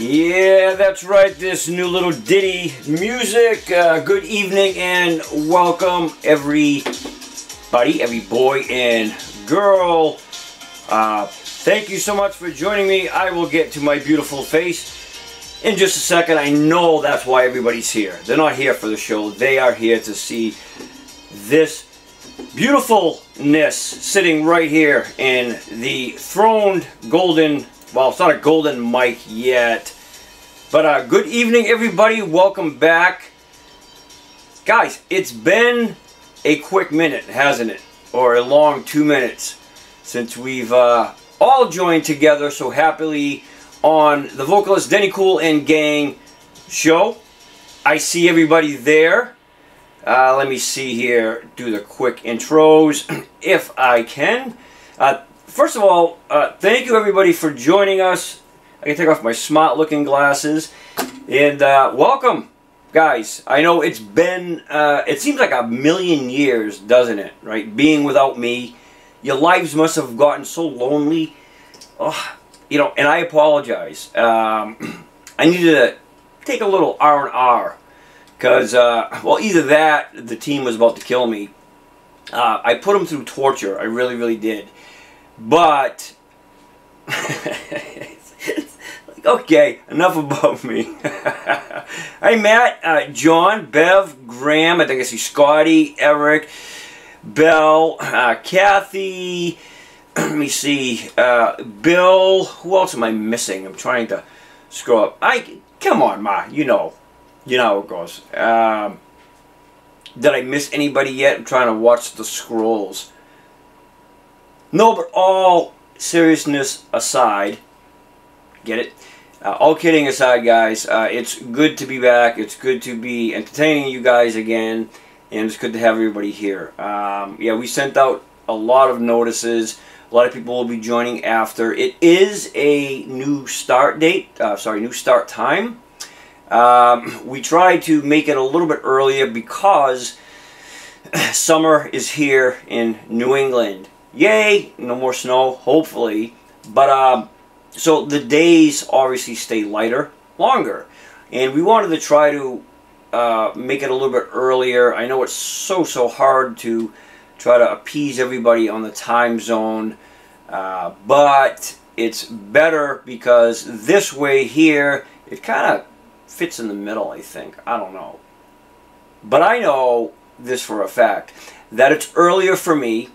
Yeah, that's right, this new little ditty music. Good evening and welcome everybody, every boy and girl. Thank you so much for joining me. I will get to my beautiful face in just a second. I know that's why everybody's here. They're not here for the show. They are here to see this beautifulness sitting right here in the throned golden... Well, it's not a golden mic yet, but good evening, everybody. Welcome back. Guys, it's been a quick minute, hasn't it? Or a long 2 minutes since we've all joined together so happily on the vocalist Denny Cool and Gang show. I see everybody there. Let me see here, do the quick intros if I can. First of all, thank you everybody for joining us. I can take off my smart looking glasses. And welcome, guys. I know it's been, it seems like a million years, doesn't it? Right? Being without me. Your lives must have gotten so lonely. Oh, you know, and I apologize. I needed to take a little R&R. Because, well, either that, the team was about to kill me. I put them through torture. I really, really did. But, okay, enough about me. Hey, Matt, John, Bev, Graham, I think I see Scotty, Eric, Bell, Kathy, let me see, Bill, who else am I missing? I'm trying to scroll up. Come on, Ma, you know how it goes. Did I miss anybody yet? I'm trying to watch the scrolls. No, but all seriousness aside, get it? All kidding aside, guys, it's good to be back. It's good to be entertaining you guys again, and it's good to have everybody here. Yeah, we sent out a lot of notices. A lot of people will be joining after. It is a new start date, sorry, new start time. We tried to make it a little bit earlier because summer is here in New England. Yay, no more snow, hopefully. But so the days obviously stay lighter, longer, and we wanted to try to make it a little bit earlier. I know it's so hard to try to appease everybody on the time zone, but it's better because this way here it kind of fits in the middle. I think, I don't know, but I know this for a fact, that it's earlier for me.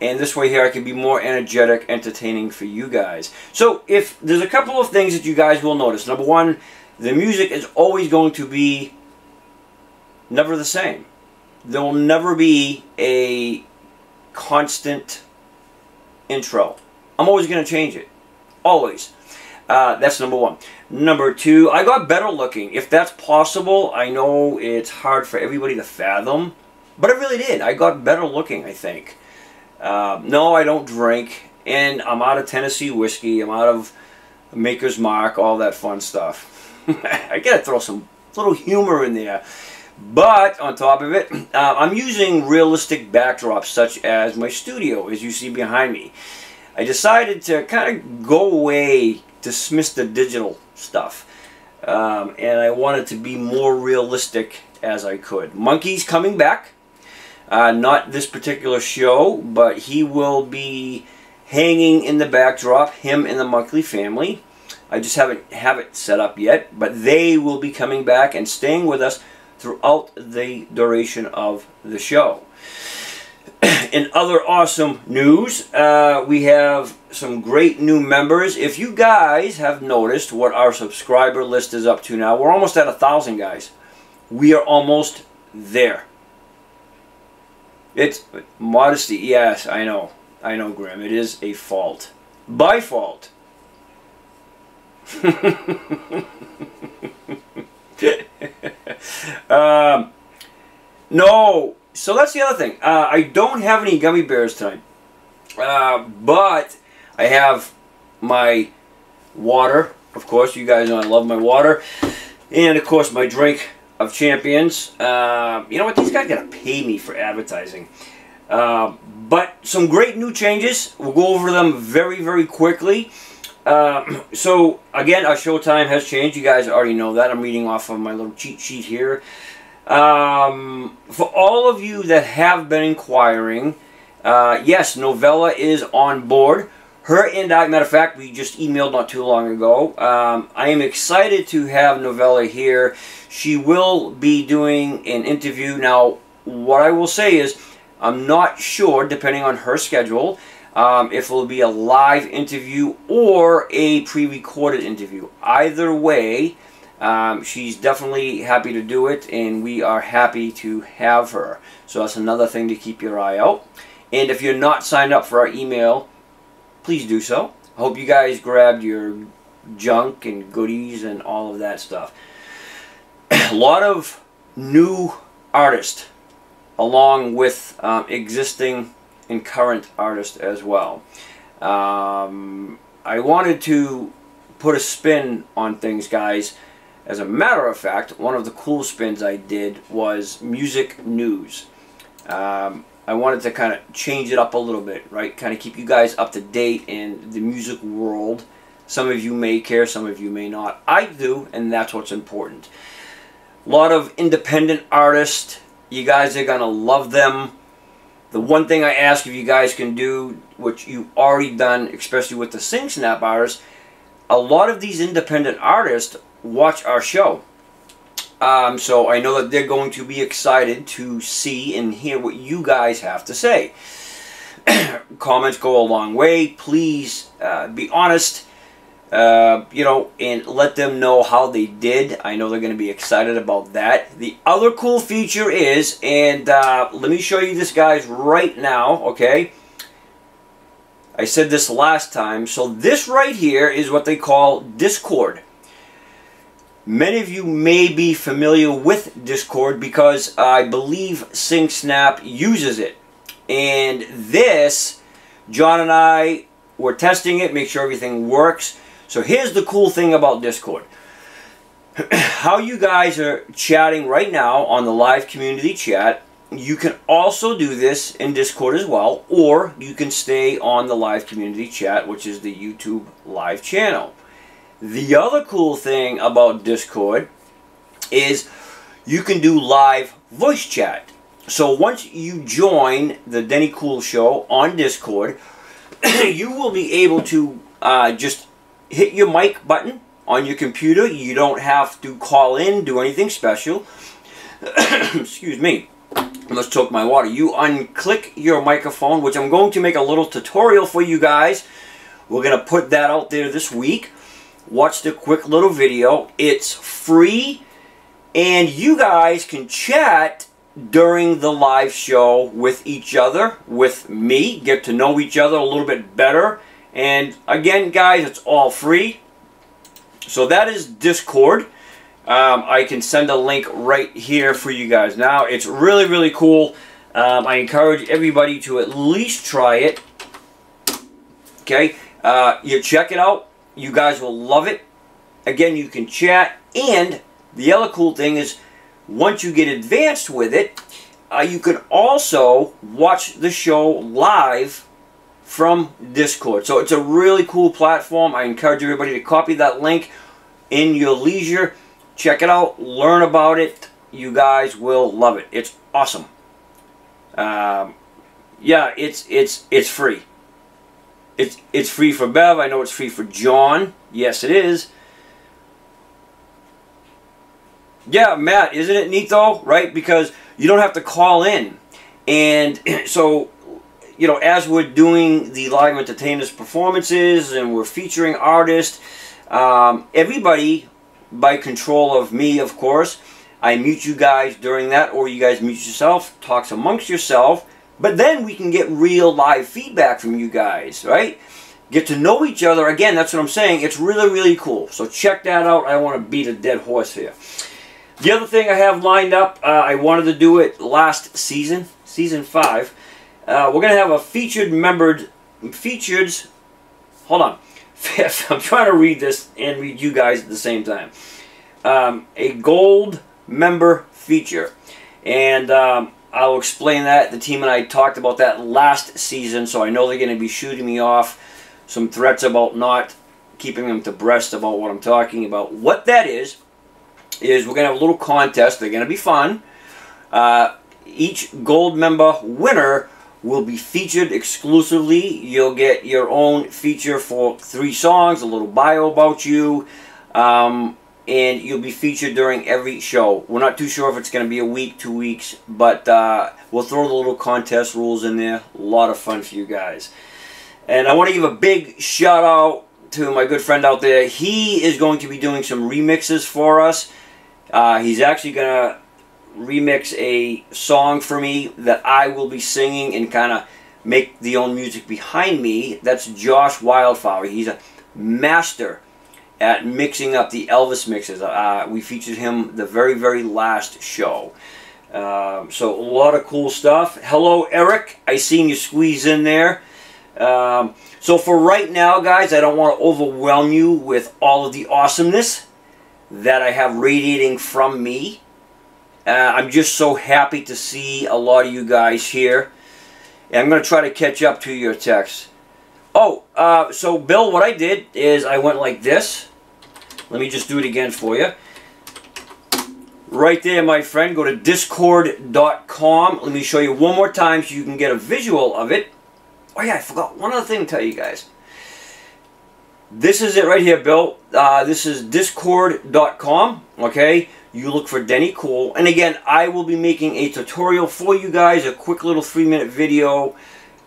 And this way here, I can be more energetic, entertaining for you guys. So, if there's a couple of things that you guys will notice. Number one, the music is always going to be never the same. There will never be a constant intro. I'm always going to change it. Always. That's number one. Number two, I got better looking. If that's possible, I know it's hard for everybody to fathom. But I really did. I got better looking, I think. No, I don't drink, and I'm out of Tennessee whiskey, I'm out of Maker's Mark, all that fun stuff. I gotta throw some little humor in there. But, on top of it, I'm using realistic backdrops, such as my studio, as you see behind me. I decided to kind of go away, dismiss the digital stuff, and I wanted to be more realistic as I could. Monkey's coming back. Not this particular show, but he will be hanging in the backdrop, him and the Monthly family. I just haven't have it set up yet, but they will be coming back and staying with us throughout the duration of the show. In other awesome news, we have some great new members. If you guys have noticed what our subscriber list is up to now, we're almost at 1,000, guys. We are almost there. It's modesty, yes, I know, Graham, it is a fault. By fault. No, so that's the other thing. I don't have any gummy bears tonight, but I have my water, of course, you guys know I love my water, and of course my drink of champions. You know what, these guys gotta pay me for advertising. But some great new changes, we'll go over them very, very quickly. So, again, our show time has changed. You guys already know that. I'm reading off of my little cheat sheet here. For all of you that have been inquiring, yes, Novella is on board. Her and I, matter of fact, we just emailed not too long ago. I am excited to have Novella here. She will be doing an interview. Now, what I will say is, I'm not sure, depending on her schedule, if it will be a live interview or a pre-recorded interview. Either way, she's definitely happy to do it, and we are happy to have her. So that's another thing to keep your eye out. And if you're not signed up for our email, please do so. I hope you guys grabbed your junk and goodies and all of that stuff. A lot of new artists, along with existing and current artists as well. I wanted to put a spin on things, guys. As a matter of fact, one of the cool spins I did was music news. I wanted to kind of change it up a little bit, right? Kind of keep you guys up to date in the music world. Some of you may care, some of you may not. I do, and that's what's important. A lot of independent artists, you guys are going to love them. The one thing I ask if you guys can do, which you've already done, especially with the SingSnap artists, a lot of these independent artists watch our show. So I know that they're going to be excited to see and hear what you guys have to say. Comments go a long way. Please be honest, you know, and let them know how they did. I know they're going to be excited about that. The other cool feature is, and let me show you this, guys, right now, okay? I said this last time. So this right here is what they call Discord. Many of you may be familiar with Discord because I believe SingSnap uses it. And this, John and I were testing it, make sure everything works. So here's the cool thing about Discord. How you guys are chatting right now on the live community chat, you can also do this in Discord as well, or you can stay on the live community chat, which is the YouTube live channel. The other cool thing about Discord is you can do live voice chat. So once you join the Denny Cool Show on Discord, you will be able to just hit your mic button on your computer. You don't have to call in, do anything special. Excuse me. Let's choke my water. You unclick your microphone, which I'm going to make a little tutorial for you guys. We're going to put that out there this week. Watch the quick little video. It's free, and you guys can chat during the live show with each other, with me, get to know each other a little bit better. And again, guys, it's all free. So that is Discord. I can send a link right here for you guys now. It's really, really cool. I encourage everybody to at least try it. Okay, you check it out. You guys will love it. Again, you can chat, and the other cool thing is once you get advanced with it, you can also watch the show live from Discord. So it's a really cool platform. I encourage everybody to copy that link in your leisure. Check it out. Learn about it. You guys will love it. It's awesome. Yeah, it's free. It's free for Bev. I know it's free for John. Yes, it is. Yeah, Matt, isn't it neat though, right? Because you don't have to call in. And so, you know, as we're doing the live entertainers performances and we're featuring artists, everybody, by control of me, of course, I mute you guys during that, or you guys mute yourself, talks amongst yourself. But then we can get real live feedback from you guys, right? Get to know each other. Again, that's what I'm saying. It's really, really cool. So check that out. I want to beat a dead horse here. The other thing I have lined up, I wanted to do it last season, Season 5. We're going to have a featured membered... Features... Hold on. I'm trying to read this and read you guys at the same time. A gold member feature. And... I'll explain that. The team and I talked about that last season, so I know they're going to be shooting me off some threats about not keeping them abreast about what I'm talking about. What that is we're going to have a little contest. They're going to be fun. Each gold member winner will be featured exclusively. You'll get your own feature for 3 songs, a little bio about you, and you'll be featured during every show. We're not too sure if it's going to be a week, 2 weeks, but we'll throw the little contest rules in there. A lot of fun for you guys. And I want to give a big shout out to my good friend out there. He is going to be doing some remixes for us. He's actually going to remix a song for me that I will be singing and kind of make the own music behind me. That's Josh Wildflower. He's a master at mixing up the Elvis mixes. We featured him the very last show. So a lot of cool stuff. Hello Eric, I seen you squeeze in there. So for right now, guys, I don't want to overwhelm you with all of the awesomeness that I have radiating from me. I'm just so happy to see a lot of you guys here. And I'm going to try to catch up to your texts. Oh, so Bill, what I did is I went like this. Let me just do it again for you. Right there, my friend. Go to discord.com. Let me show you one more time so you can get a visual of it. Oh yeah, I forgot one other thing to tell you guys. This is it right here, Bill. This is discord.com, okay? You look for Denny Cool. And again, I will be making a tutorial for you guys, a quick little 3-minute video.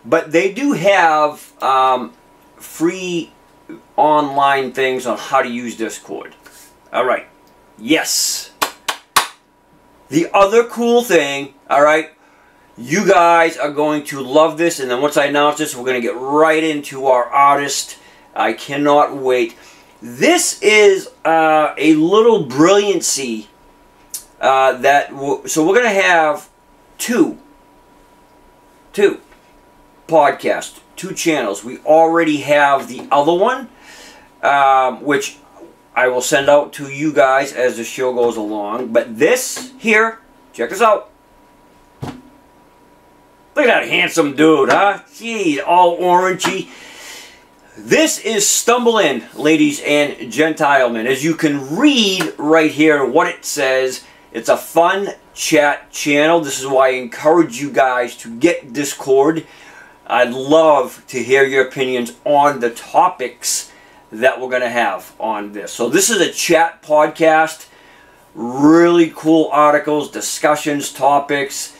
But they do have free online things on how to use Discord. All right. Yes. The other cool thing, all right, you guys are going to love this. And then once I announce this, we're going to get right into our artist. I cannot wait. This is a little brilliancy. So we're going to have two podcasts, 2 channels. We already have the other one, which I will send out to you guys as the show goes along. But this here, check this out. Look at that handsome dude, huh? Geez, all orangey. This is Stumble In, ladies and gentlemen. As you can read right here what it says, it's a fun chat channel. This is why I encourage you guys to get Discord. I'd love to hear your opinions on the topics that we're going to have on this. So this is a chat podcast. Really cool articles, discussions, topics.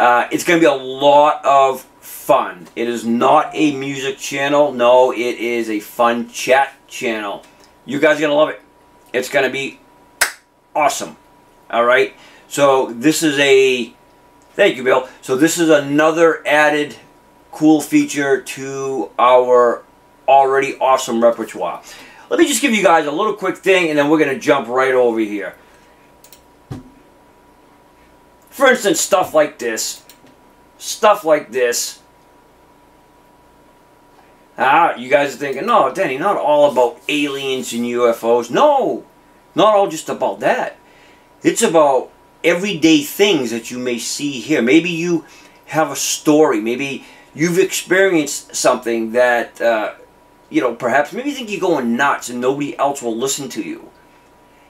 It's going to be a lot of fun. It is not a music channel. No, it is a fun chat channel. You guys are going to love it. It's going to be awesome. All right. So this is a... Thank you, Bill. So this is another added cool feature to our already awesome repertoire. Let me just give you guys a little quick thing, and then we're going to jump right over here. For instance, stuff like this. Stuff like this. Ah, you guys are thinking, no, Denny, not all about aliens and UFOs. No, not all just about that. It's about everyday things that you may see here. Maybe you have a story. Maybe you've experienced something that, you know, perhaps maybe you think you're going nuts and nobody else will listen to you.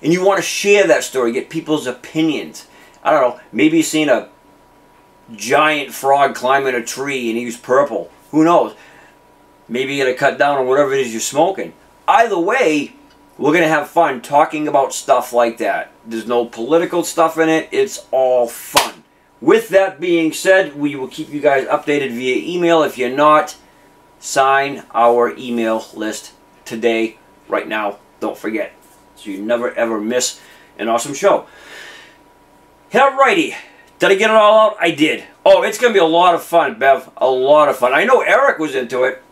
And you want to share that story, get people's opinions. I don't know, maybe you've seen a giant frog climbing a tree and he was purple. Who knows? Maybe you're going to cut down on whatever it is you're smoking. Either way, we're going to have fun talking about stuff like that. There's no political stuff in it. It's all fun. With that being said, we will keep you guys updated via email. If you're not, sign our email list today, right now. Don't forget. So you never, ever miss an awesome show. Alrighty. Did I get it all out? I did. Oh, it's going to be a lot of fun, Bev. A lot of fun. I know Eric was into it,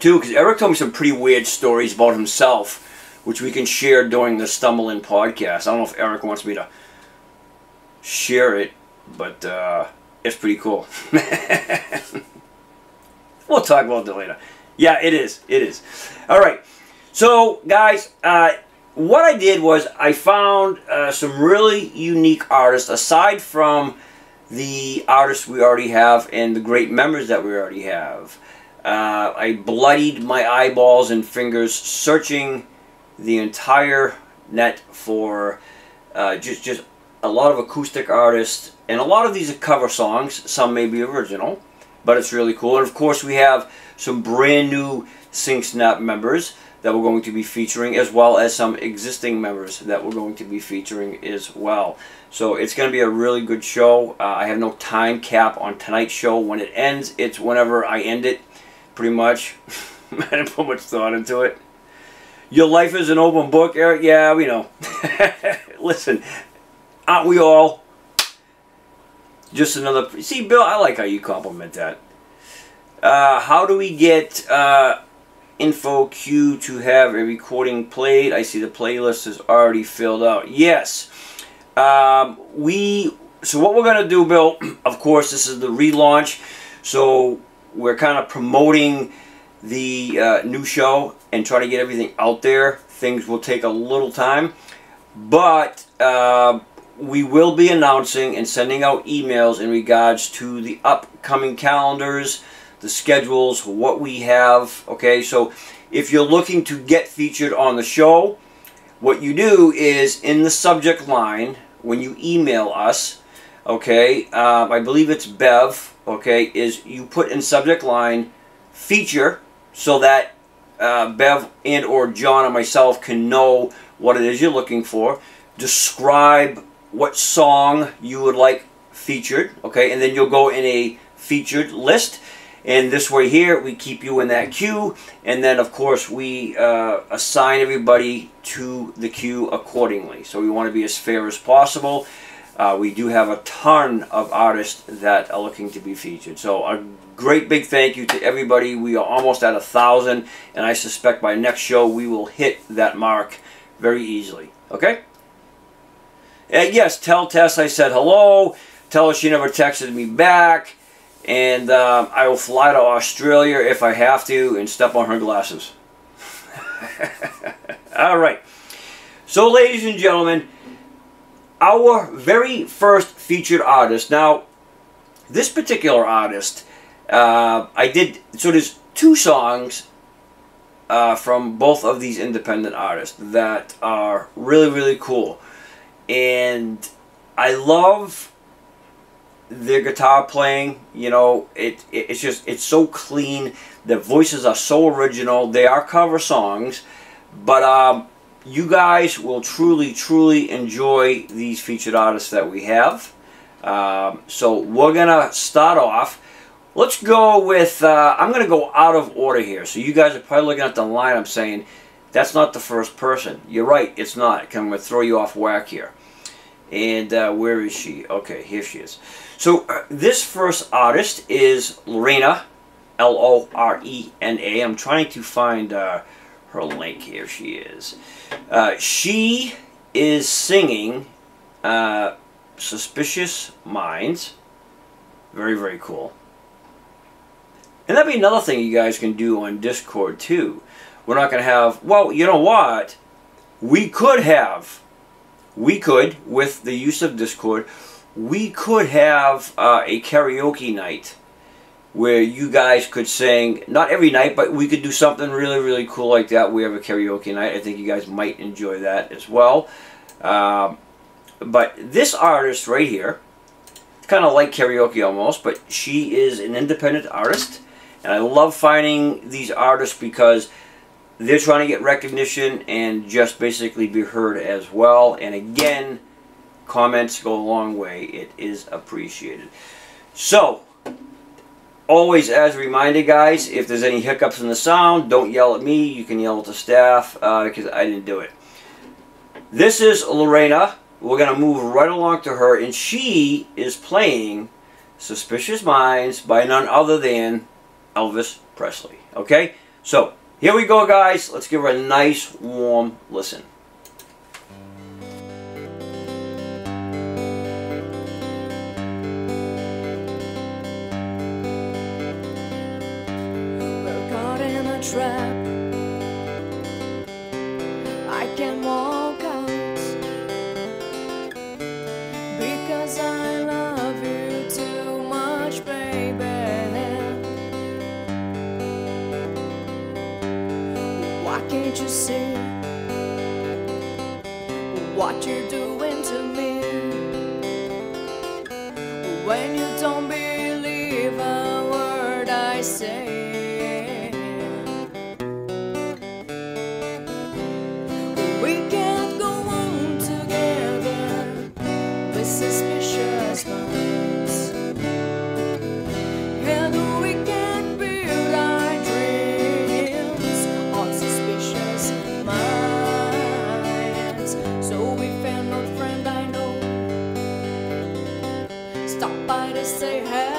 too, because Eric told me some pretty weird stories about himself, which we can share during the Stumble In podcast. I don't know if Eric wants me to share it, but it's pretty cool. We'll talk about it later. Yeah, it is. It is. All right. So, guys, what I did was I found some really unique artists, aside from the artists we already have and the great members that we already have. I bloodied my eyeballs and fingers searching the entire net for just a lot of acoustic artists, and a lot of these are cover songs, some may be original, but it's really cool. And of course we have some brand new SingSnap members that we're going to be featuring, as well as some existing members that we're going to be featuring as well. So it's going to be a really good show. I have no time cap on tonight's show. When it ends, it's whenever I end it, pretty much. I didn't put much thought into it. Your life is an open book, Eric. Yeah, we know. Listen, aren't we all? Just another... See, Bill, I like how you compliment that. How do we get... info queue to have a recording played? I see the playlist is already filled out. Yes. So what we're going to do, Bill, of course, this is the relaunch. So we're kind of promoting the new show and try to get everything out there. Things will take a little time. But we will be announcing and sending out emails in regards to the upcoming calendars, the schedules, what we have, okay? So if you're looking to get featured on the show, what you do is in the subject line, when you email us, okay, I believe it's Bev, okay, is you put in subject line feature so that Bev and or John or myself can know what it is you're looking for. Describe what song you would like featured, okay, and then you'll go in a featured list. And this way here, we keep you in that queue, and then of course we assign everybody to the queue accordingly. So we want to be as fair as possible. We do have a ton of artists that are looking to be featured. So a great big thank you to everybody. We are almost at 1,000, and I suspect by next show we will hit that mark very easily. Okay? And yes, tell Tess I said hello. Tell her she never texted me back. And I will fly to Australia if I have to and step on her glasses. All right. So, ladies and gentlemen, our very first featured artist. Now, this particular artist, I did... So there's two songs from both of these independent artists that are really, really cool. And I love... their guitar playing, you know, it's just, it's so clean. The voices are so original. They are cover songs, but you guys will truly enjoy these featured artists that we have. So we're gonna start off. Let's go with I'm gonna go out of order here, so you guys are probably looking at the lineup saying that's not the first person. You're right, it's not. I'm gonna throw you off whack here. And where is she? Okay, here she is. So this first artist is Lorena, L-O-R-E-N-A. I'm trying to find her link. Here she is. She is singing Suspicious Minds. Very, very cool. And that'd be another thing you guys can do on Discord too. We're not going to have... Well, you know what? We could have... We could, with the use of Discord, we could have a karaoke night where you guys could sing, not every night, but we could do something really, really cool like that. We have a karaoke night. I think you guys might enjoy that as well. But this artist right here, it's kind of like karaoke almost, but she is an independent artist. And I love finding these artists because... they're trying to get recognition and just basically be heard as well. And again, comments go a long way. It is appreciated. So, always as a reminder, guys, if there's any hiccups in the sound, don't yell at me. You can yell at the staff because I didn't do it. This is Lorena. We're going to move right along to her. And she is playing Suspicious Minds by none other than Elvis Presley. Okay? So... here we go, guys. Let's give her a nice, warm listen. We're caught in a trap. I can walk out because I love you too much, baby. can't you see what you're doing to me? When you don't believe a word I say, we can't go on together with suspicious minds, and we can't build our dreams on suspicious minds. So we found our friend, I know. Stop by to say hey.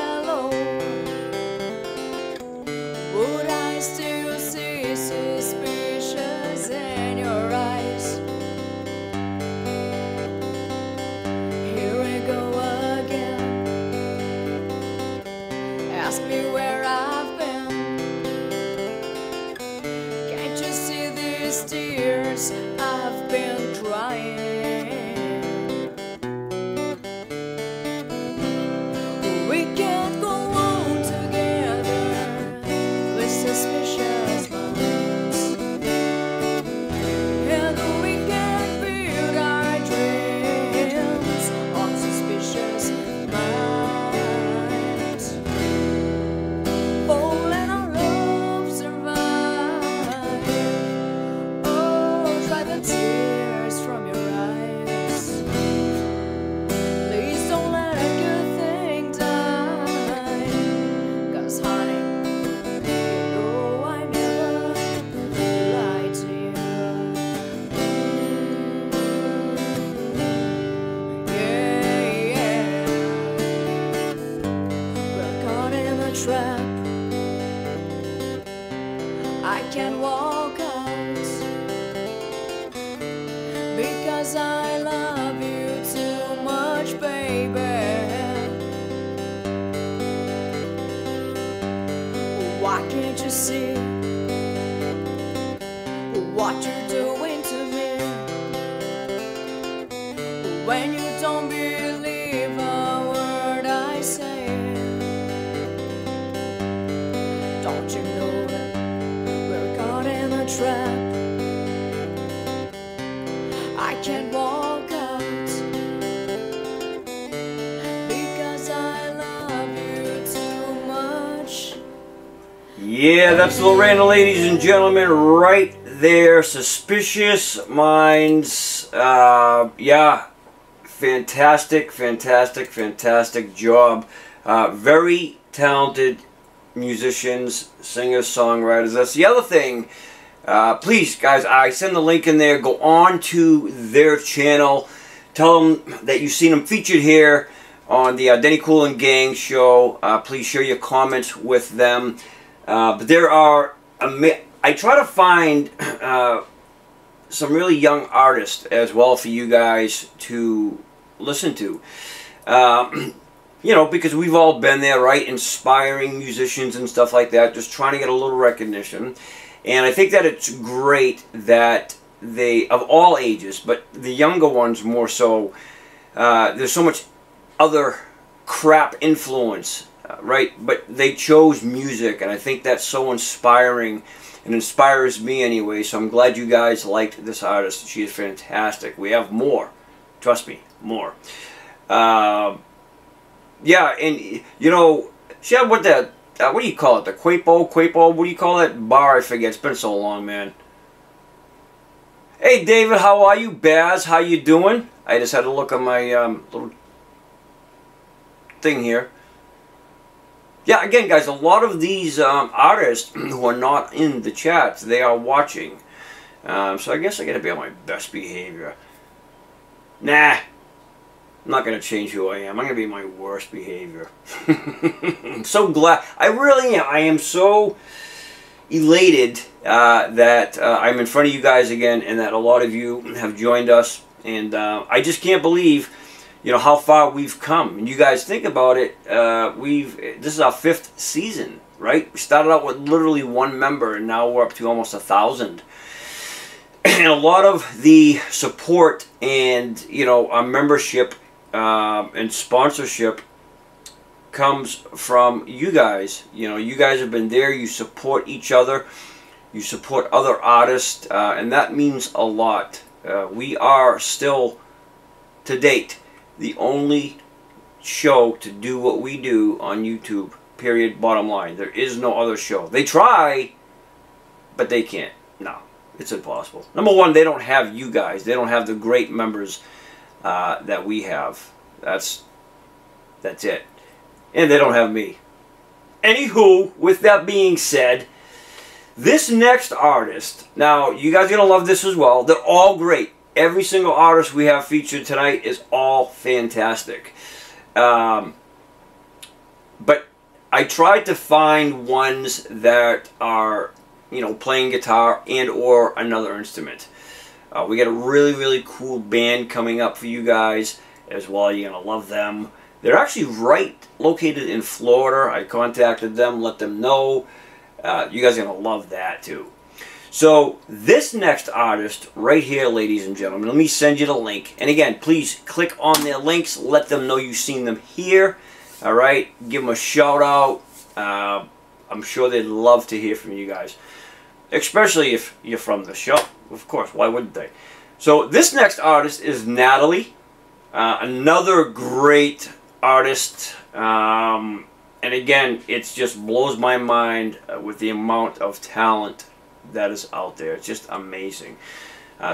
Yeah, that's Lorena, ladies and gentlemen, right there. Suspicious Minds. Yeah, fantastic, fantastic, fantastic job. Very talented musicians, singers, songwriters. That's the other thing. Please, guys, I send the link in there. Go on to their channel. Tell them that you've seen them featured here on the Denny Cool and Gang show. Please share your comments with them. But there are, I try to find some really young artists as well for you guys to listen to. You know, because we've all been there, right? Inspiring musicians and stuff like that, just trying to get a little recognition. And I think that it's great that they, of all ages, but the younger ones more so, there's so much other crap influence, right? But they chose music, and I think that's so inspiring and inspires me anyway. So I'm glad you guys liked this artist. She is fantastic. We have more. Trust me, more. Yeah, and you know, she had what that, what do you call it? The Quapo, what do you call that bar? I forget. It's been so long, man. Hey, David, how are you? Baz, how you doing? I just had to look on my little thing here. Yeah, again, guys, a lot of these artists who are not in the chat, they are watching. So I guess I got to be on my best behavior. Nah, I'm not going to change who I am. I'm going to be my worst behavior. I'm so glad. I really am. I am so elated that I'm in front of you guys again and that a lot of you have joined us. And I just can't believe, you know, how far we've come. And you guys think about it, this is our 5th season, right? We started out with literally one member, and now we're up to almost 1,000. And a lot of the support and, you know, our membership and sponsorship comes from you guys. You know, you guys have been there. You support each other. You support other artists, and that means a lot. We are still, to date, the only show to do what we do on YouTube, period, bottom line. There is no other show. They try, but they can't. No, it's impossible. Number one, they don't have you guys. They don't have the great members that we have. That's it. And they don't have me. Anywho, with that being said, this next artist, now you guys are going to love this as well. They're all great. Every single artist we have featured tonight is all fantastic. But I tried to find ones that are, you know, playing guitar and or another instrument. We got a really, really cool band coming up for you guys as well. You're going to love them. They're actually located in Florida. I contacted them, let them know. You guys are going to love that too. So this next artist right here, ladies and gentlemen, let me send you the link. And again, please click on their links. Let them know you've seen them here. All right. Give them a shout out. I'm sure they'd love to hear from you guys, especially if you're from the show. Of course, why wouldn't they? So this next artist is Natalie, another great artist. And again, it just blows my mind with the amount of talent that is out there. It's just amazing.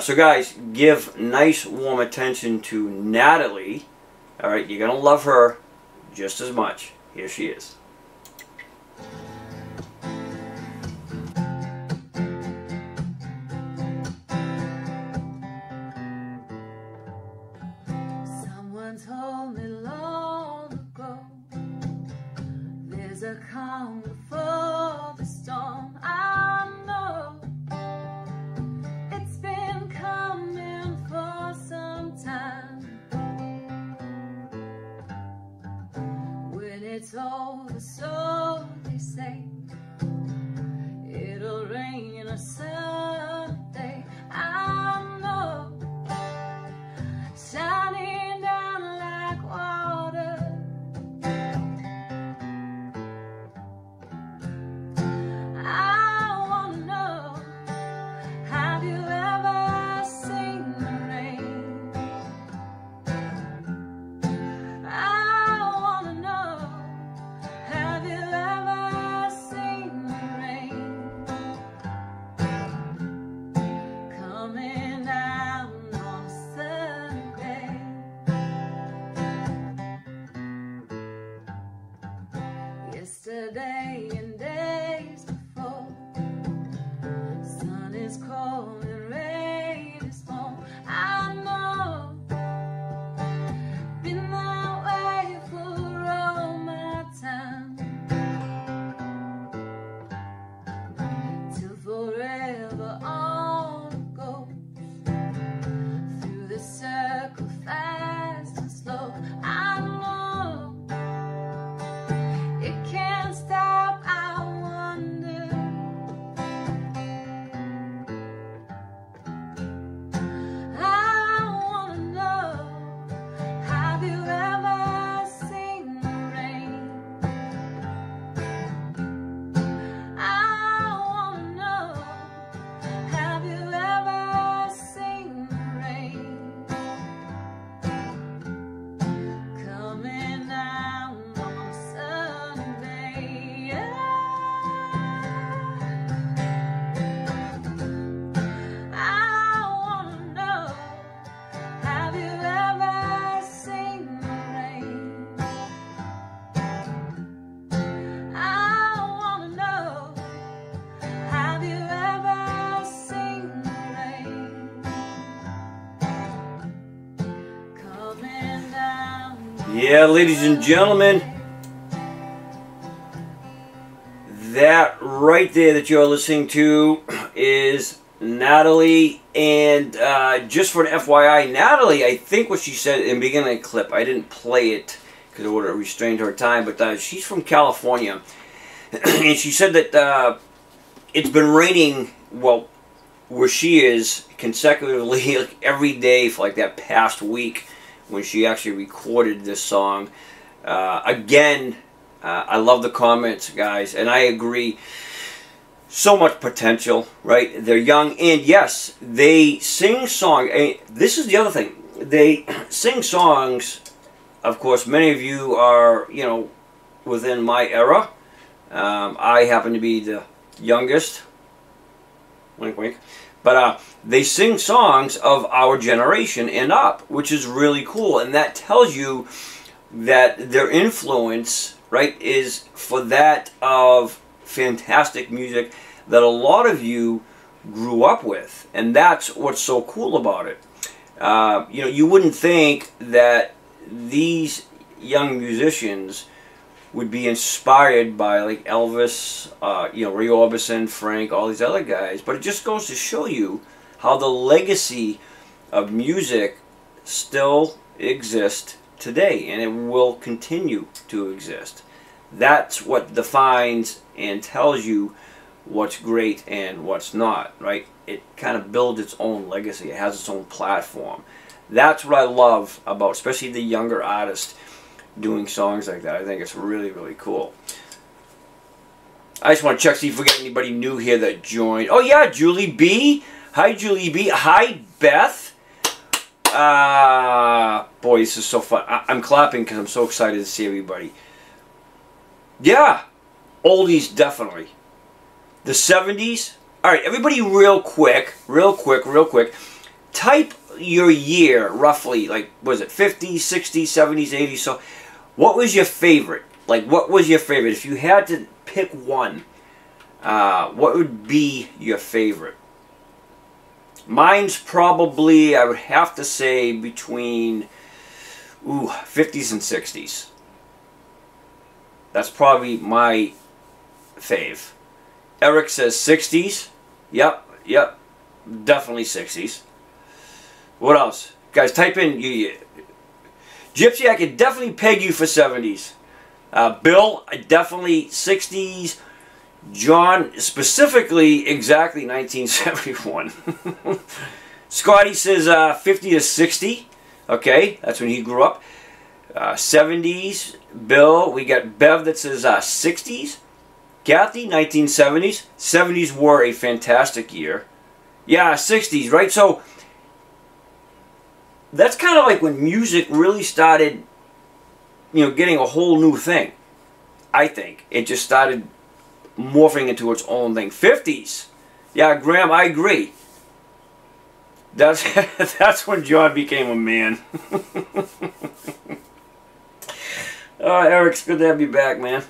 So guys, give nice warm attention to Natalie. All right, you're going to love her just as much. Here she is. Someone told me long ago there's a calm before the storm. I know it's been coming for some time. When it's over, so they say, it'll rain a someday. I know, shining down like water. Today and days before, sun is cold and rain is warm. I know, been that way for all my time. Till forever on it goes, through the circle fast and slow. I know. Yeah, ladies and gentlemen, that right there that you're listening to is Natalie. And just for an FYI, Natalie, I think what she said in the beginning of the clip, I didn't play it because it would have restrained her time, but she's from California. And she said that it's been raining, well, where she is, consecutively, like, every day for like that past week, when she actually recorded this song. Again, I love the comments, guys, and I agree. so much potential, right? They're young, and yes, they sing songs. This is the other thing. They sing songs. Of course, many of you are, you know, within my era. I happen to be the youngest. Wink, wink. But they sing songs of our generation and up, which is really cool. And that tells you that their influence, right, is for that of fantastic music that a lot of you grew up with. And that's what's so cool about it. You know, you wouldn't think that these young musicians would be inspired by, like, Elvis, you know, Ray Orbison, Frank, all these other guys. But it just goes to show you how the legacy of music still exists today, and it will continue to exist. That's what defines and tells you what's great and what's not, right? It kind of builds its own legacy. It has its own platform. That's what I love about, especially the younger artists, doing songs like that. I think it's really, really cool. I just want to check, see if we got anybody new here that joined. Oh yeah, Julie B. Hi, Julie B. Hi, Beth. Boy, this is so fun. I'm clapping because I'm so excited to see everybody. Yeah, oldies definitely. The 70s. All right, everybody, real quick. Type your year roughly. Like, was it 50s, 60s, 70s, 80s? So, what was your favorite? Like, what was your favorite? If you had to pick one, what would be your favorite? Mine's probably, I would have to say, between 50s and 60s. That's probably my fave. Eric says 60s. Yep. Definitely 60s. What else? Guys, type in Gypsy, I could definitely peg you for 70s. Bill, definitely 60s. John, specifically, exactly 1971. Scotty says 50 to 60. Okay, that's when he grew up. 70s. Bill, we got Bev that says 60s. Kathy, 1970s. 70s were a fantastic year. Yeah, 60s, right? So that's kind of like when music really started, you know, getting a whole new thing. I think it just started morphing into its own thing. 50s. Yeah, Graham, I agree. That's when John became a man. Oh, Eric, it's good to have you back, man.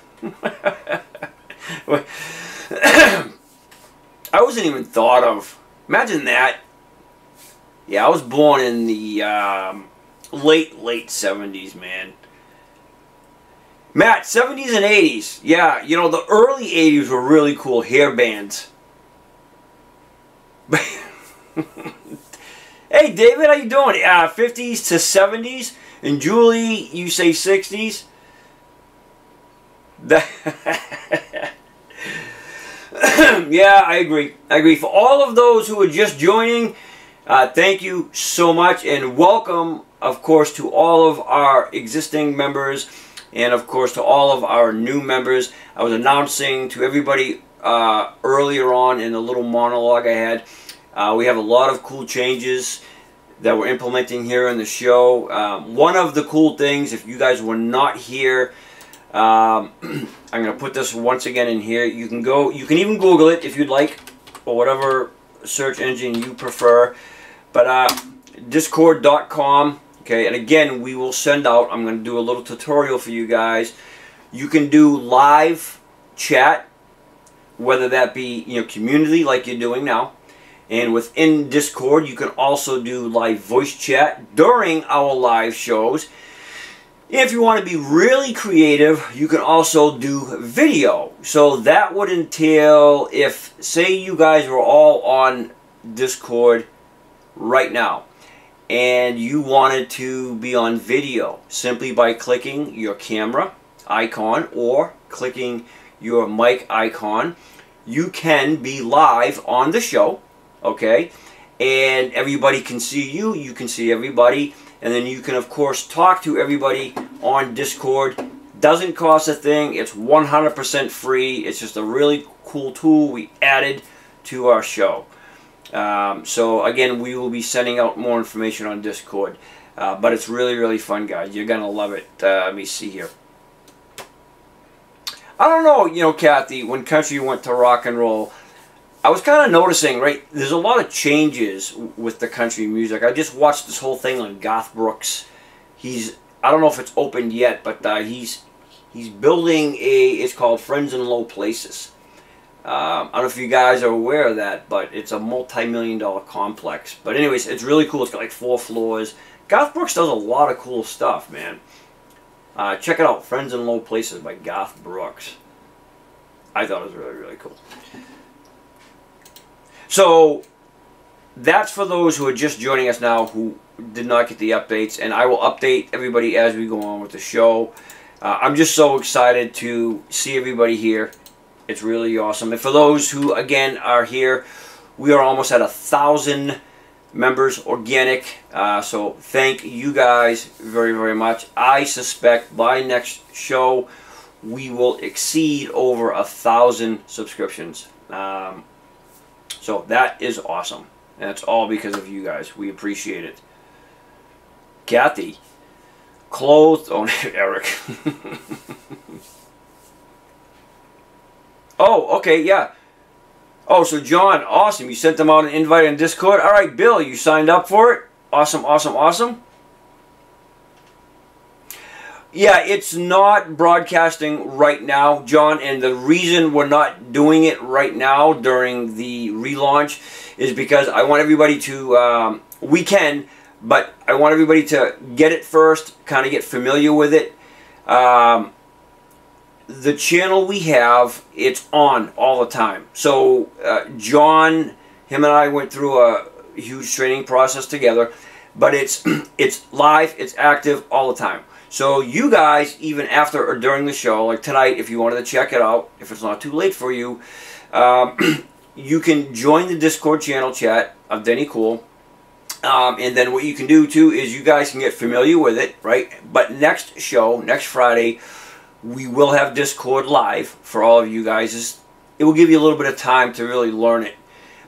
I wasn't even thought of. Imagine that. Yeah, I was born in the late 70s, man. Matt, 70s and 80s. Yeah, you know, the early 80s were really cool. Hair bands. Hey, David, how you doing? 50s to 70s. And Julie, you say 60s? Yeah, I agree. I agree. For all of those who are just joining, thank you so much, and welcome, of course, to all of our existing members and, of course, to all of our new members. I was announcing to everybody earlier on in the little monologue I had, we have a lot of cool changes that we're implementing here in the show. One of the cool things, if you guys were not here, I'm going to put this once again in here. You can go, you can even Google it if you'd like, or whatever search engine you prefer. But discord.com, okay, and again, we will send out, I'm going to do a little tutorial for you guys. You can do live chat, whether that be, you know, community like you're doing now, and within Discord you can also do live voice chat during our live shows. If you want to be really creative, you can also do video. So that would entail, if, say, you guys were all on Discord right now and you wanted to be on video, simply by clicking your camera icon or clicking your mic icon, you can be live on the show, okay? And everybody can see you, you can see everybody. And then you can, of course, talk to everybody on Discord Doesn't cost a thing. It's 100% free. It's just a really cool tool we added to our show. So again, we will be sending out more information on Discord. But it's really, really fun, guys. You're going to love it. Let me see here. I don't know, you know, Kathy, when country went to rock and roll, I was kind of noticing, right, there's a lot of changes with the country music. I just watched this whole thing on Garth Brooks. He's, I don't know if it's opened yet, but he's building a, it's called Friends in Low Places. I don't know if you guys are aware of that, but it's a multi-million-dollar complex. But anyways, it's really cool. It's got like 4 floors. Garth Brooks does a lot of cool stuff, man. Check it out, Friends in Low Places by Garth Brooks. I thought it was really, really cool. So, that's for those who are just joining us now who did not get the updates. And I will update everybody as we go on with the show. I'm just so excited to see everybody here. It's really awesome. And for those who, again, are here, we are almost at 1,000 members, organic. So thank you guys very, very much. I suspect by next show, we will exceed over 1,000 subscriptions. So that is awesome. And it's all because of you guys. We appreciate it. Kathy, clothed on Eric. Oh, okay, yeah. Oh, so John, awesome. You sent them out an invite on Discord. All right, Bill, you signed up for it. Awesome, awesome, awesome. Yeah, it's not broadcasting right now, John, and the reason we're not doing it right now during the relaunch is because I want everybody to, we can, but I want everybody to get it first, kind of get familiar with it. The channel we have, it's on all the time. So John, him and I went through a huge training process together, but it's live, it's active all the time. So you guys, even after or during the show, like tonight, if you wanted to check it out, if it's not too late for you, you can join the Discord channel chat of Denny Cool. And then what you can do, too, is you guys can get familiar with it, right? But next show, next Friday, we will have Discord live for all of you guys. It will give you a little bit of time to really learn it.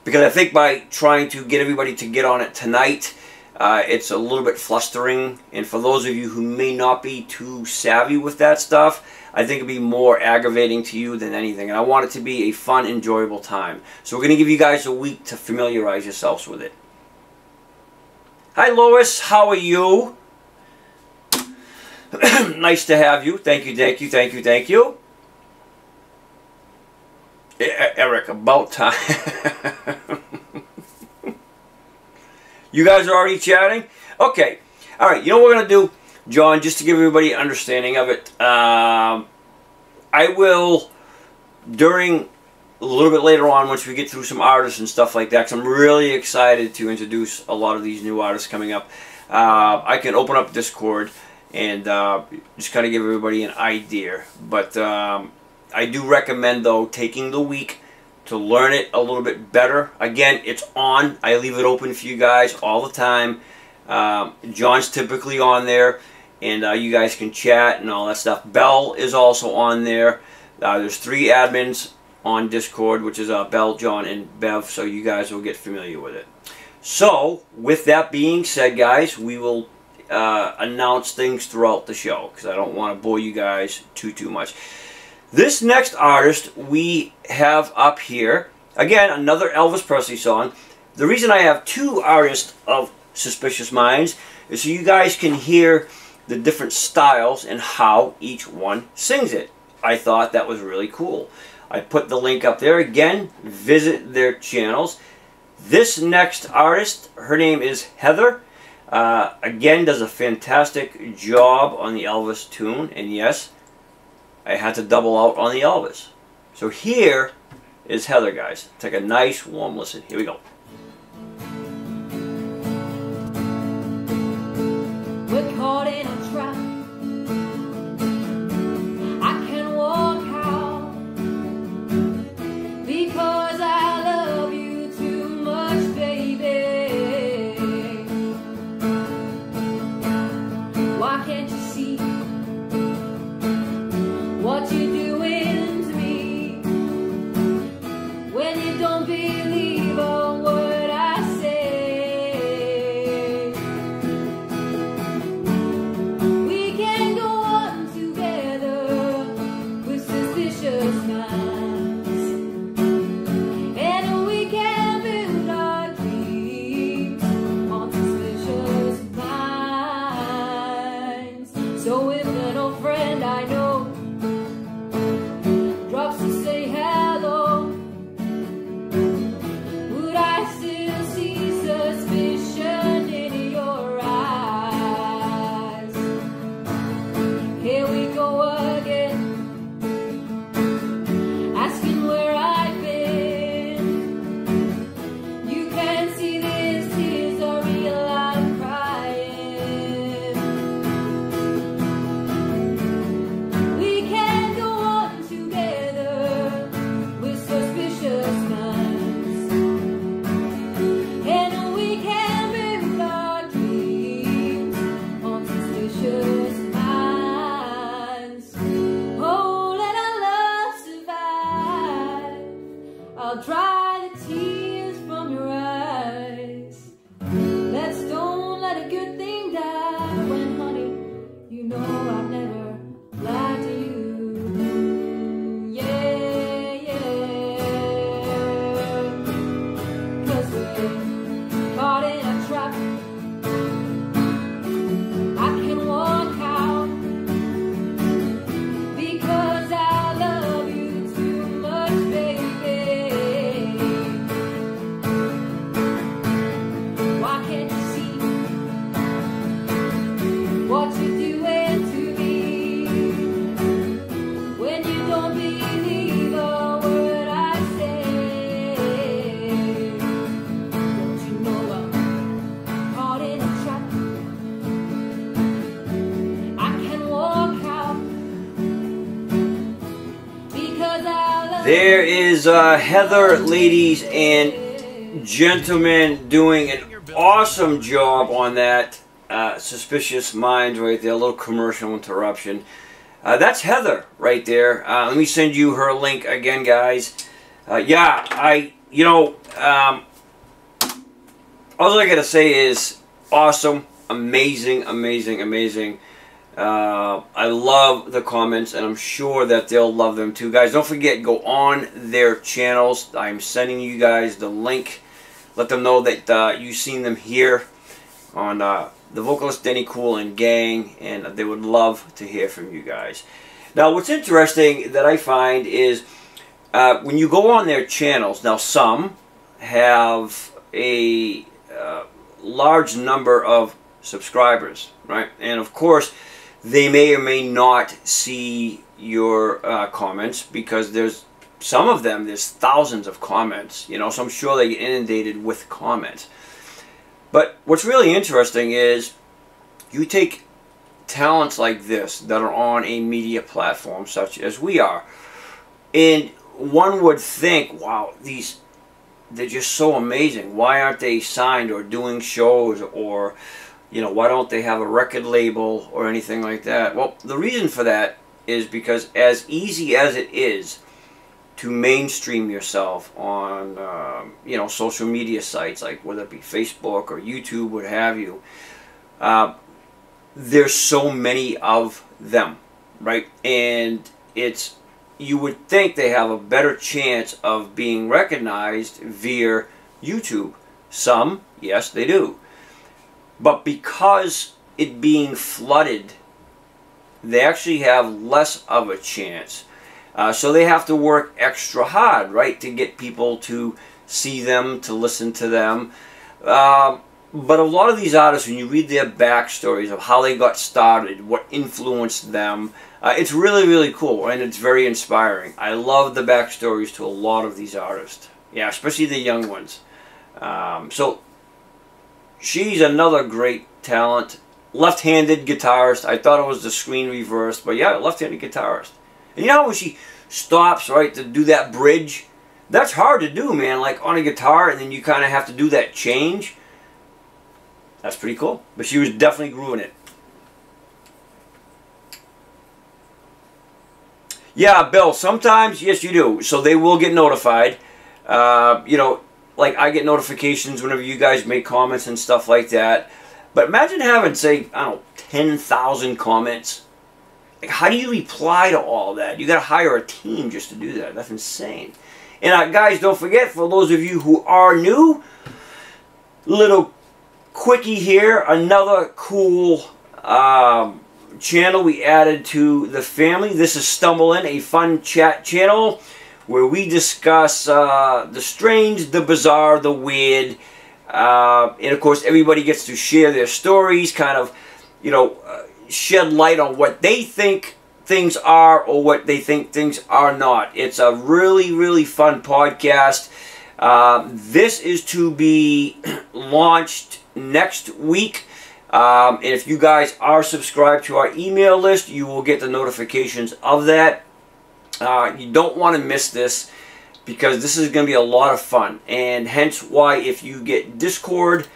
Because I think by trying to get everybody to get on it tonight, it's a little bit flustering, and for those of you who may not be too savvy with that stuff, I think it'd be more aggravating to you than anything, and I want it to be a fun, enjoyable time. So we're going to give you guys a week to familiarize yourselves with it. Hi, Lois. How are you? Nice to have you. Thank you, thank you, thank you, thank you. Eric, about time. You guys are already chatting? Okay. All right. You know what we're going to do, John, just to give everybody an understanding of it. I will, during a little bit later on, once we get through some artists and stuff like that, because I'm really excited to introduce a lot of these new artists coming up. I can open up Discord and just kind of give everybody an idea. But I do recommend, though, taking the week to learn it a little bit better. Again, it's on. I leave it open for you guys all the time. John's typically on there, and you guys can chat and all that stuff. Bell is also on there. There's 3 admins on Discord, which is Bell, John, and Bev, so you guys will get familiar with it. So, with that being said, guys, we will announce things throughout the show, because I don't want to bore you guys too much. This next artist we have up here, again, another Elvis Presley song. The reason I have 2 artists of Suspicious Minds is so you guys can hear the different styles and how each one sings it. I thought that was really cool. I put the link up there. Again, visit their channels. This next artist, her name is Heather. Again, does a fantastic job on the Elvis tune, and yes, I had to double out on the Elvis. So here is Heather, guys. Take a nice warm listen. Here we go. We're caught in a trap. I can walk out because I love you too much, baby. Why can't you see? don't believe a word I say. We can go on together with suspicious minds, and we can build our dreams on suspicious minds. So if an old friend I know drops to say hello, would I still see suspicion in your eyes? Here we go again, asking where I've been. You can see this is a real I'm crying. We can go on together with suspicious minds, and we can build our dreams on suspicious minds. Oh, let our love survive. I'll dry the tears from your eyes. Let's don't let a good thing die. When, honey, you know I've never lied to you. Yeah. 'Cause we're caught in a trap. I can walk out because I love you too much, baby. Why can't you see what you're doing to me when you don't believe a word I say? Don't you know I'm caught in a trap? I can walk out because I love There is Heather, ladies and gentlemen, doing an awesome job on that Suspicious Minds right there. A little commercial interruption. That's Heather right there. Let me send you her link again, guys. Yeah, all I gotta say is awesome, amazing, amazing, amazing. I love the comments, and I'm sure that they'll love them too. Guys, don't forget, go on their channels. I'm sending you guys the link. Let them know that you've seen them here on the vocalist Denny Cool and gang, and they would love to hear from you guys. Now, what's interesting that I find is when you go on their channels, now some have a large number of subscribers, right? And of course, they may or may not see your comments, because there's some of them, there's thousands of comments, you know, so I'm sure they get inundated with comments. But what's really interesting is you take talents like this that are on a media platform such as we are, and one would think, wow, they're just so amazing. Why aren't they signed or doing shows, or, you know, why don't they have a record label or anything like that? Well, the reason for that is because as easy as it is to mainstream yourself on, you know, social media sites, like whether it be Facebook or YouTube, what have you, there's so many of them, right? And it's, you would think they have a better chance of being recognized via YouTube. Some, yes, they do. But because it being flooded, they actually have less of a chance. So they have to work extra hard, right, to get people to see them, to listen to them. But a lot of these artists, when you read their backstories of how they got started, what influenced them, it's really, really cool, and it's very inspiring. I love the backstories to a lot of these artists, yeah, especially the young ones. So she's another great talent, left-handed guitarist. I thought it was the screen reversed, but yeah, left-handed guitarist. You know when she stops, right, to do that bridge? That's hard to do, man, like on a guitar, and then you kind of have to do that change. That's pretty cool. But she was definitely grooving it. Yeah, Bill, sometimes, yes, you do. So they will get notified. You know, like I get notifications whenever you guys make comments and stuff like that. But imagine having, say, I don't know, 10,000 comments. Like, how do you reply to all that? You got to hire a team just to do that. That's insane. And guys, don't forget, for those of you who are new, little quickie here, another cool channel we added to the family. This is Stumble In, a fun chat channel where we discuss the strange, the bizarre, the weird, and of course everybody gets to share their stories, kind of, you know, shed light on what they think things are or what they think things are not. It's a really, really fun podcast. This is to be launched next week. And if you guys are subscribed to our email list, you will get the notifications of that. You don't want to miss this, because this is going to be a lot of fun. And hence why, if you get Discord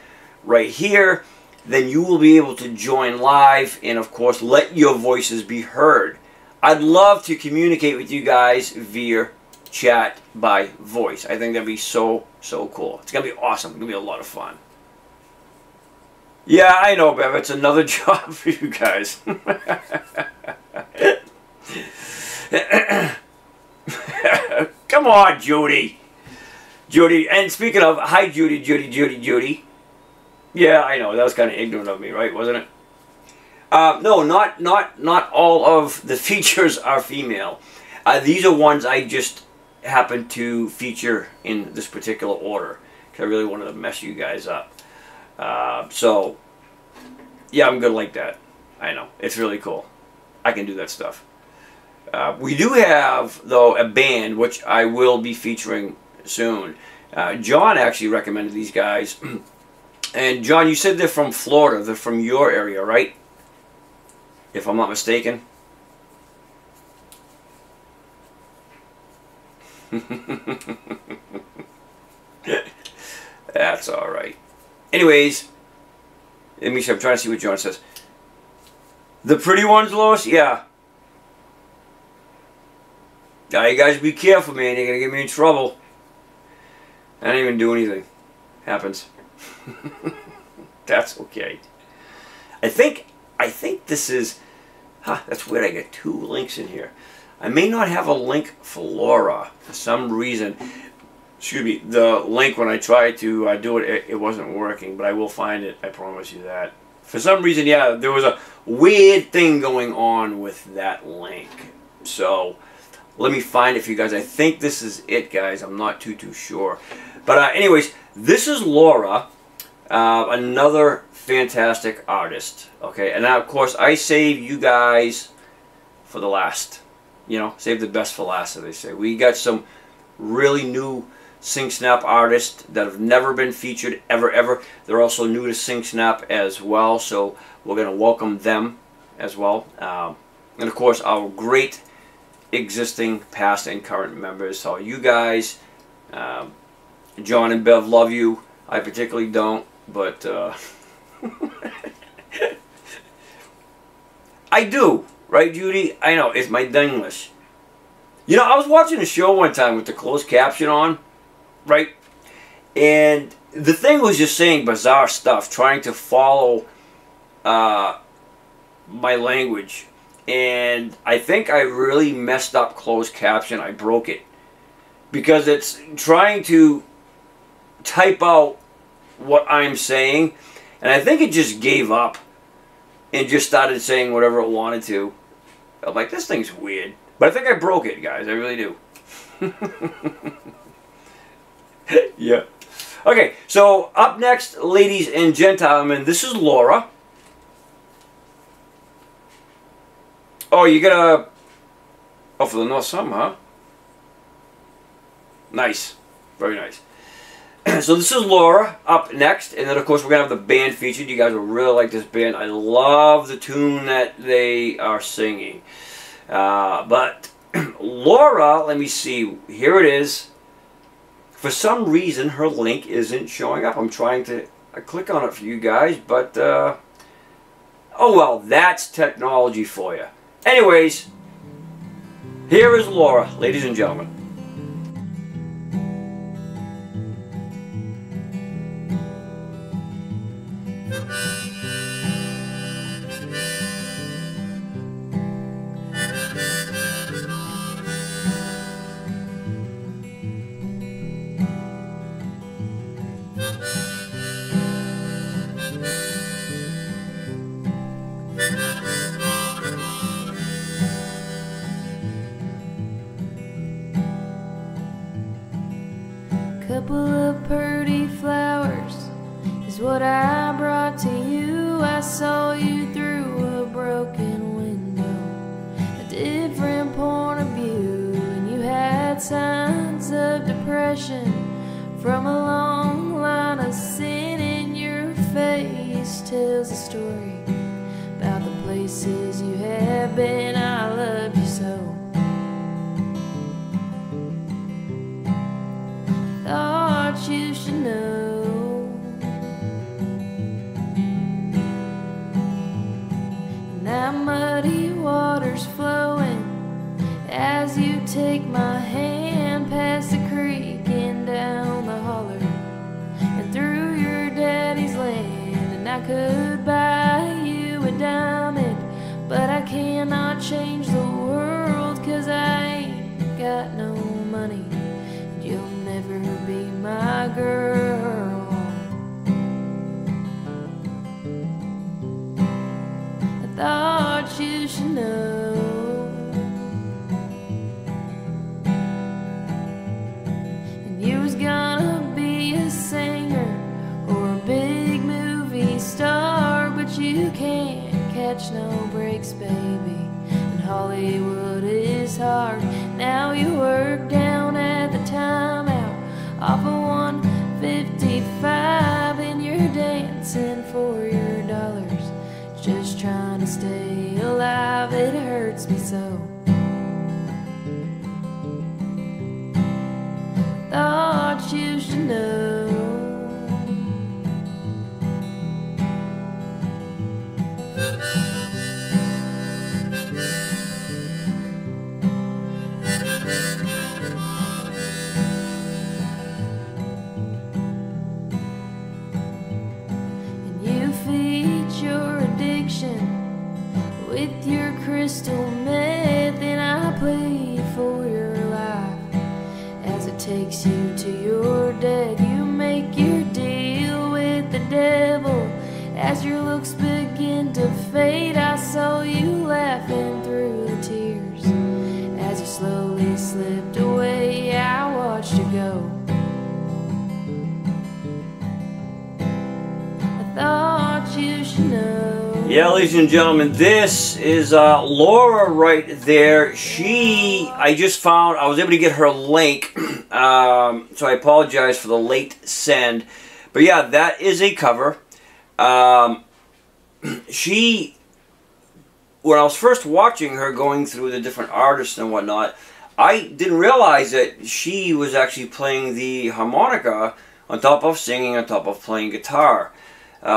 right here, then you will be able to join live and, of course, let your voices be heard. I'd love to communicate with you guys via chat by voice. I think that'd be so, so cool. It's going to be awesome. It's going to be a lot of fun. Yeah, I know, Bev. It's another job for you guys. Come on, Judy. Judy, and speaking of, hi, Judy, Judy, Judy, Judy. Yeah, I know, that was kind of ignorant of me, right, wasn't it? No, not all of the features are female. These are ones I just happen to feature in this particular order, because I really wanted to mess you guys up. So, yeah, I'm good like that. I know, it's really cool. I can do that stuff. We do have, though, a band, which I will be featuring soon. John actually recommended these guys. And John, you said they're from Florida. They're from your area, right? If I'm not mistaken. That's all right. Anyways, let me see. I'm trying to see what John says. The pretty ones, Lois? Yeah. Now you guys be careful, man. You're gonna get me in trouble. I didn't even do anything. Happens. That's okay. I think this is, that's weird, I got two links in here. I may not have a link for Laura for some reason. Excuse me, the link when I tried to do it, it wasn't working, but I will find it, I promise you that. For some reason, yeah, there was a weird thing going on with that link. So, let me find it for you guys. I think this is it, guys. I'm not too sure. But anyways, this is Laura, another fantastic artist, okay? And now, of course, I save you guys for the last. You know, save the best for last, as they say. We got some really new SingSnap artists that have never been featured ever. They're also new to SingSnap as well, so we're going to welcome them as well. And, of course, our great existing past and current members. So you guys... John and Bev love you. I particularly don't, but I do, right, Judy? I know, it's my Denglish. You know, I was watching a show one time with the closed caption on, right? And the thing was just saying bizarre stuff, trying to follow my language. And I think I really messed up closed caption. I broke it. Because it's trying to type out what I'm saying, and I think it just gave up and just started saying whatever it wanted to. I'm like, this thing's weird, but I think I broke it, guys. I really do. Yeah. Okay, so up next, ladies and gentlemen, this is Laura. Oh, you gotta... Oh, for the North Summer, huh? Nice. Very nice. So this is Laura up next, and then of course we're going to have the band featured. You guys will really like this band. I love the tune that they are singing. But Laura, let me see, here it is. For some reason her link isn't showing up. I'm trying to click on it for you guys, but oh well, that's technology for you. Anyways, here is Laura, ladies and gentlemen. couple of pretty flowers is what I brought to you. I saw you through a broken window, a different point of view, and you had signs of depression from a long line of sin, and your face tells a story about the places you have been. I love you so. Thought you should know, now muddy water's flowing as you take my hand past the creek and down the holler and through your daddy's land. And I could buy you a diamond, but I cannot change the world, 'cause I ain't got no money. Never be my girl. I thought you should know, and you was gonna be a singer or a big movie star, but you can't catch no breaks, baby, and Hollywood is hard. Now you work down at the time off of 155, and you're dancing for your dollars, just trying to stay alive. It hurts me so. Thought you should know, with your crystal meth, and I plead for your life as it takes you to your death. You make your deal with the devil as your looks begin to fade. I saw you laughing through the tears as you slowly slipped away. I watched you go. I thought you should know. Yeah, ladies and gentlemen, this is Laura right there. I was able to get her link, so I apologize for the late send. But yeah, that is a cover. When I was first watching her going through the different artists and whatnot, I didn't realize that she was actually playing the harmonica on top of singing, on top of playing guitar.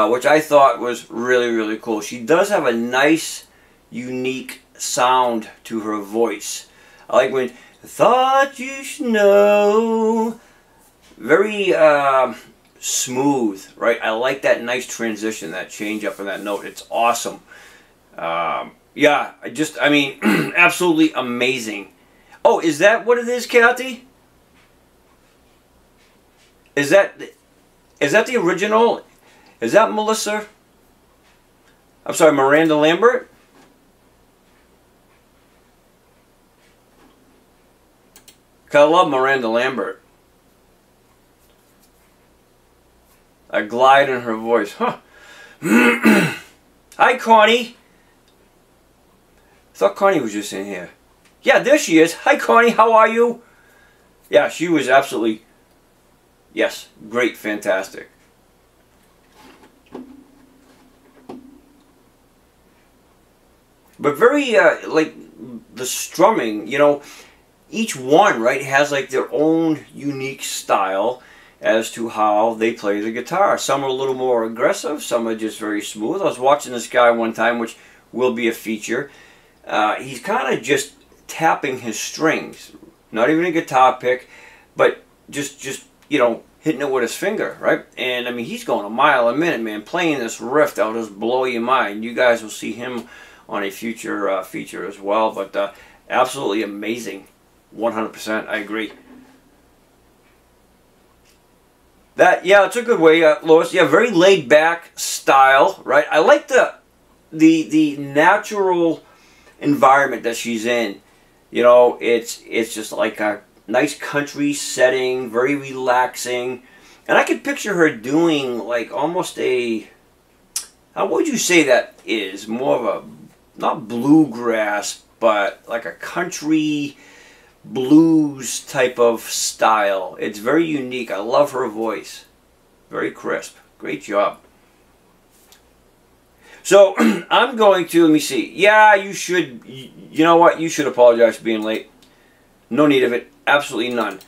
Which I thought was really, really cool. She does have a nice, unique sound to her voice. I like when, thought you should know. Very smooth, right? I like that nice transition, that change up in that note. It's awesome. Yeah, I mean, absolutely amazing. Oh, is that what it is, Kathy? Is that the original? Is that Melissa? I'm sorry, Miranda Lambert? Cause I love Miranda Lambert. A glide in her voice. Huh. Hi, Connie. I thought Connie was just in here. Yeah, there she is. Hi, Connie. How are you? Yeah, she was absolutely... Yes, great, fantastic. But very, like, the strumming, you know, each one, right, has, like, their own unique style as to how they play the guitar. Some are a little more aggressive, some are just very smooth. I was watching this guy one time, which will be a feature. He's kind of just tapping his strings. Not even a guitar pick, but just, you know, hitting it with his finger, right? And, I mean, he's going a mile a minute, man, playing this riff that'll just blow your mind. You guys will see him on a future feature as well, but absolutely amazing. 100%, I agree. That, yeah, it's a good way, Lois. Yeah, very laid back style, right? I like the natural environment that she's in. You know, it's just like nice country setting, very relaxing. And I could picture her doing like almost a, how would you say that is? More of a, not bluegrass, but like a country blues type of style. It's very unique. I love her voice. Very crisp. Great job. So I'm going to, let me see. Yeah, you should, you know what? You should apologize for being late. No need of it. Absolutely none.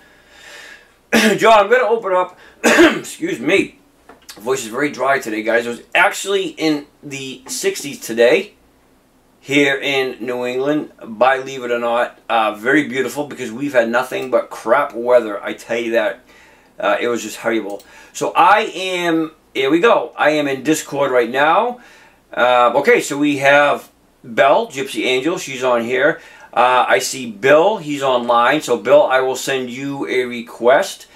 John, I'm going to open up. Excuse me. Voice is very dry today, guys. It was actually in the 60s today here in New England. Believe it or not, very beautiful because we've had nothing but crap weather. I tell you that. It was just horrible. So I am, here we go. I am in Discord right now. Okay, so we have Belle, Gypsy Angel. She's on here. I see Bill. He's online. So Bill, I will send you a request.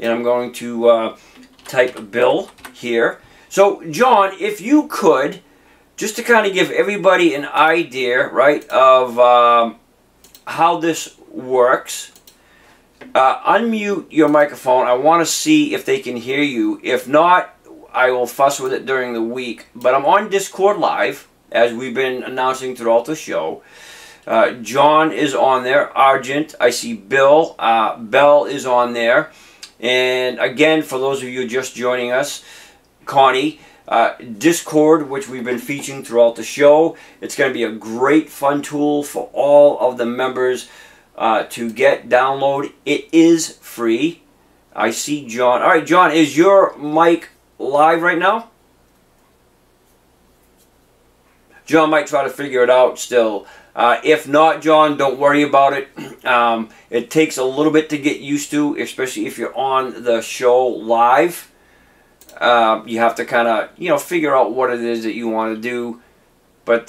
And I'm going to type Bill here. So John, if you could, just to kind of give everybody an idea, right, of how this works, unmute your microphone. I want to see if they can hear you. If not, I will fuss with it during the week. But I'm on Discord Live, as we've been announcing throughout the show. John is on there. Argent, I see Bill. Bell is on there. And again, for those of you just joining us, Connie, Discord, which we've been featuring throughout the show. It's going to be a great fun tool for all of the members to get, download. It is free. I see John. All right, John, is your mic live right now? John might try to figure it out still. If not, John, don't worry about it. It takes a little bit to get used to, especially if you're on the show live. You have to kind of, you know, figure out what it is that you want to do. But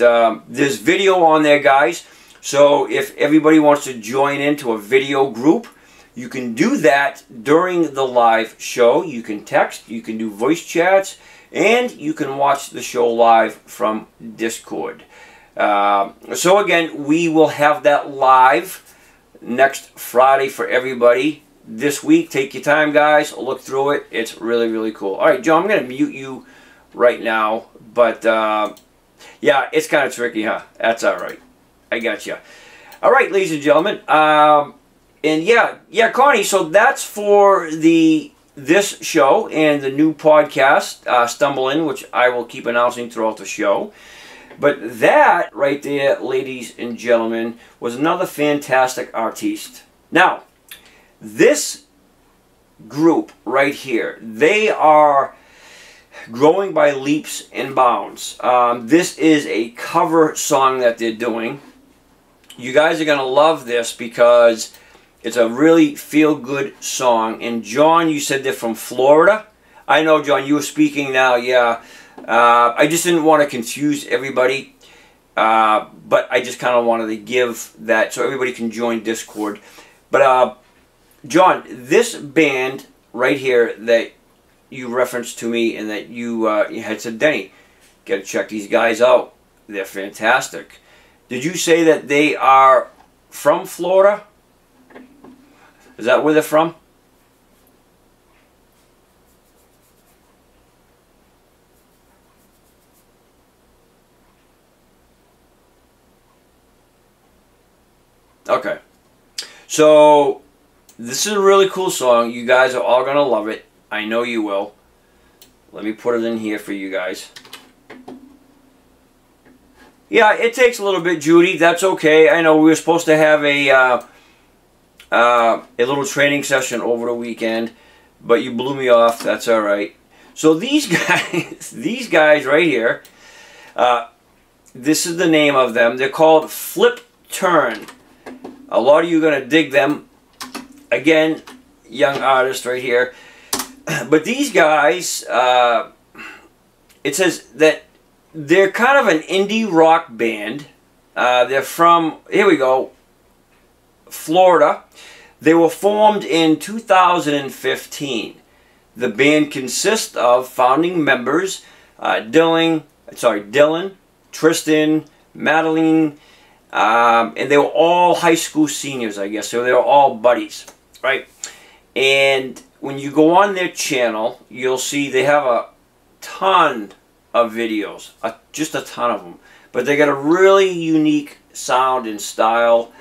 there's video on there, guys. So if everybody wants to join into a video group, you can do that during the live show. You can text, you can do voice chats, and you can watch the show live from Discord. So again, we will have that live next Friday for everybody. This week, take your time, guys. Look through it. It's really, really cool. All right, John, I'm going to mute you right now. But yeah, it's kind of tricky, huh? That's all right. I got you. All right, ladies and gentlemen. And yeah, Connie, so that's for this show and the new podcast, Stumble In, which I will keep announcing throughout the show. But that right there, ladies and gentlemen, was another fantastic artiste. Now, this group right here, they are growing by leaps and bounds. This is a cover song that they're doing. You guys are going to love this because it's a really feel-good song. And John, you said they're from Florida. I know, John, you were speaking now, yeah. I just didn't want to confuse everybody, but I just kind of wanted to give that so everybody can join Discord. But John, this band right here that you referenced to me and that you had said, Denny, got to check these guys out. They're fantastic. Did you say that they are from Florida? Is that where they're from? Okay, so this is a really cool song. You guys are all going to love it. I know you will. Let me put it in here for you guys. Yeah, it takes a little bit, Judy. That's okay. I know we were supposed to have a little training session over the weekend, but you blew me off. That's all right. So these guys, right here, this is the name of them. They're called Flip Turn. A lot of you are going to dig them. Again, young artist right here. But these guys, it says that they're kind of an indie rock band. They're from, here we go, Florida. They were formed in 2015. The band consists of founding members Dylan, Tristan, Madeline, and they were all high school seniors, I guess. So they were all buddies. right? And when you go on their channel, you'll see they have a ton of videos, just a ton of them. But they got a really unique sound and style.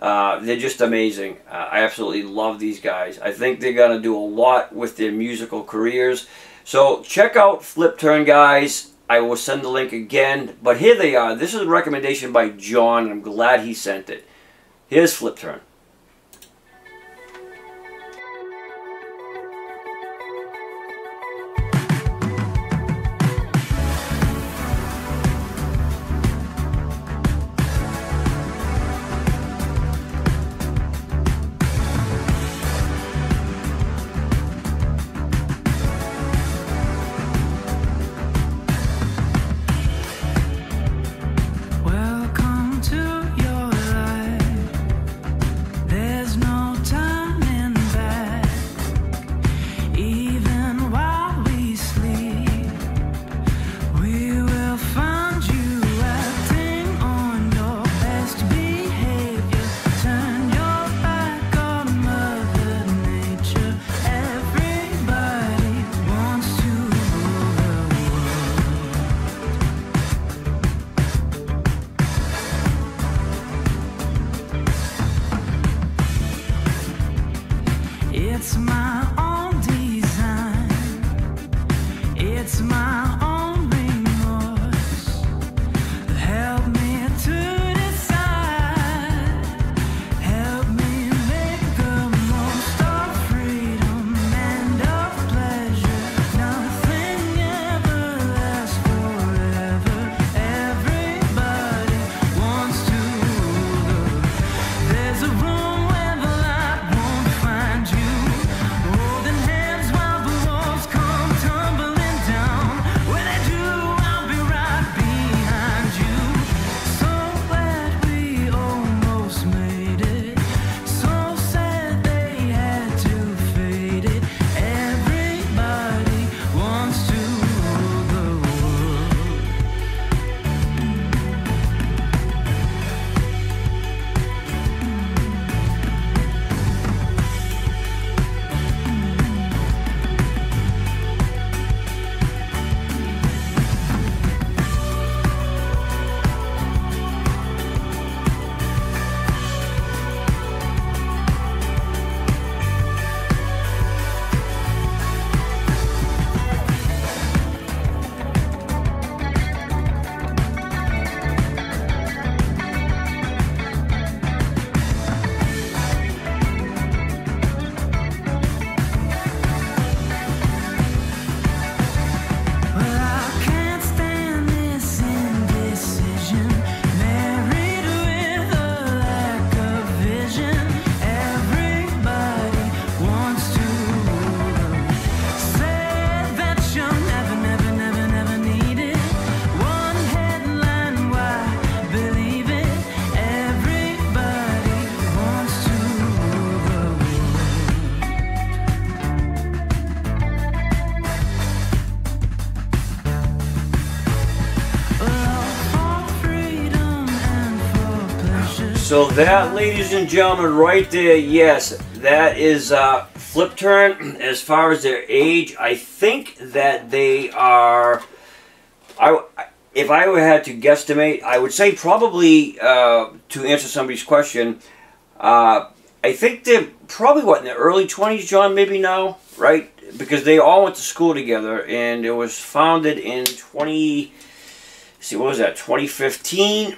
They're just amazing. I absolutely love these guys. I think they're going to do a lot with their musical careers. So check out Flip Turn, guys. I will send the link again. But here they are. This is a recommendation by John, and I'm glad he sent it. Here's Flip Turn. So that, ladies and gentlemen, right there, yes, that is Flip Turn. As far as their age, I think that they are, if I had to guesstimate, I would say probably, to answer somebody's question, I think they're probably, what, in their early 20s, John, maybe now, right? Because they all went to school together, and it was founded in 2015.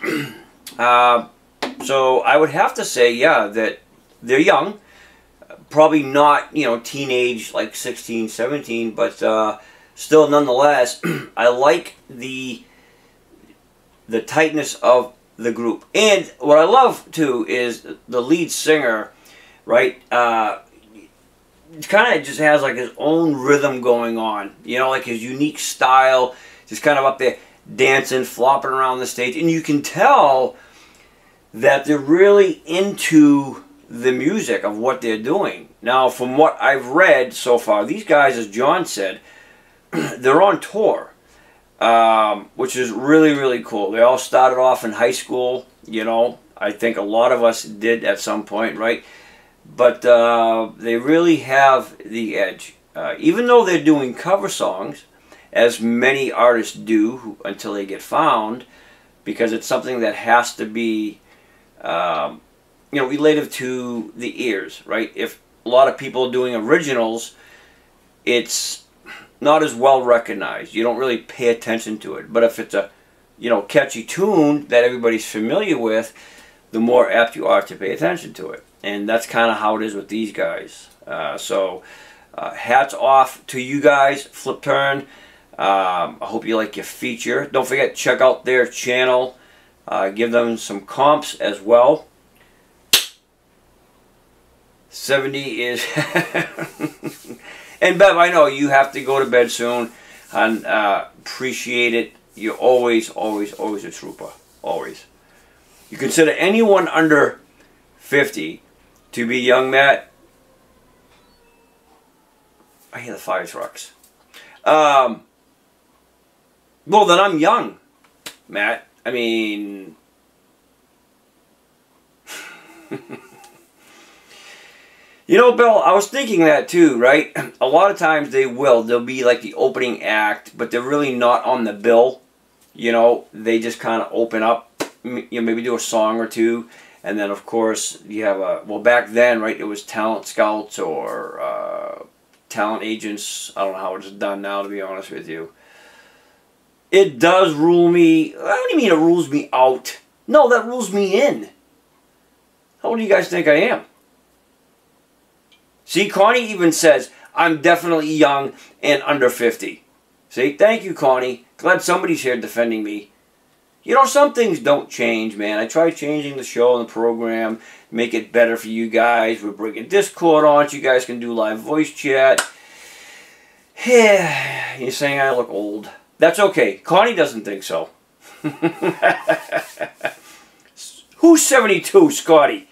So I would have to say, yeah, that they're young, probably not, you know, teenage, like 16, 17, but still nonetheless, I like the tightness of the group. And what I love, too, is the lead singer, right, kind of just has like his own rhythm going on, you know, like his unique style, just kind of up there dancing, flopping around the stage, and you can tell that they're really into the music of what they're doing. Now, from what I've read so far, these guys, as John said, they're on tour, which is really, really cool. They all started off in high school, you know. I think a lot of us did at some point, right? But they really have the edge. Even though they're doing cover songs, as many artists do until they get found, because it's something that has to be you know, relative to the ears, right? If a lot of people are doing originals, it's not as well recognized. You don't really pay attention to it. But if it's a, you know, catchy tune that everybody's familiar with, the more apt you are to pay attention to it. And that's kind of how it is with these guys. So hats off to you guys, Flip Turn. I hope you like your feature. Don't forget, check out their channel. Give them some comps as well. 70 is... And Bev, I know you have to go to bed soon. And appreciate it. You're always, always, always a trooper. Always. You consider anyone under 50 to be young, Matt. I hear the fire trucks. Well, then I'm young, Matt. I mean... You know, Bill, I was thinking that too, right? A lot of times they will. They'll be like the opening act, but they're really not on the bill. You know, they just kind of open up, you know, maybe do a song or two. And then, of course, you have a... Well, back then, right, it was talent scouts or talent agents. I don't know how it's done now, to be honest with you. It does rule me... What do you mean it rules me out? No, that rules me in. How old do you guys think I am? See, Connie even says, I'm definitely young and under 50. See, thank you, Connie. Glad somebody's here defending me. You know, some things don't change, man. I try changing the show and the program, make it better for you guys. We're bringing Discord on. You guys can do live voice chat. Yeah, you're saying I look old. That's okay. Connie doesn't think so. Who's 72, Scotty?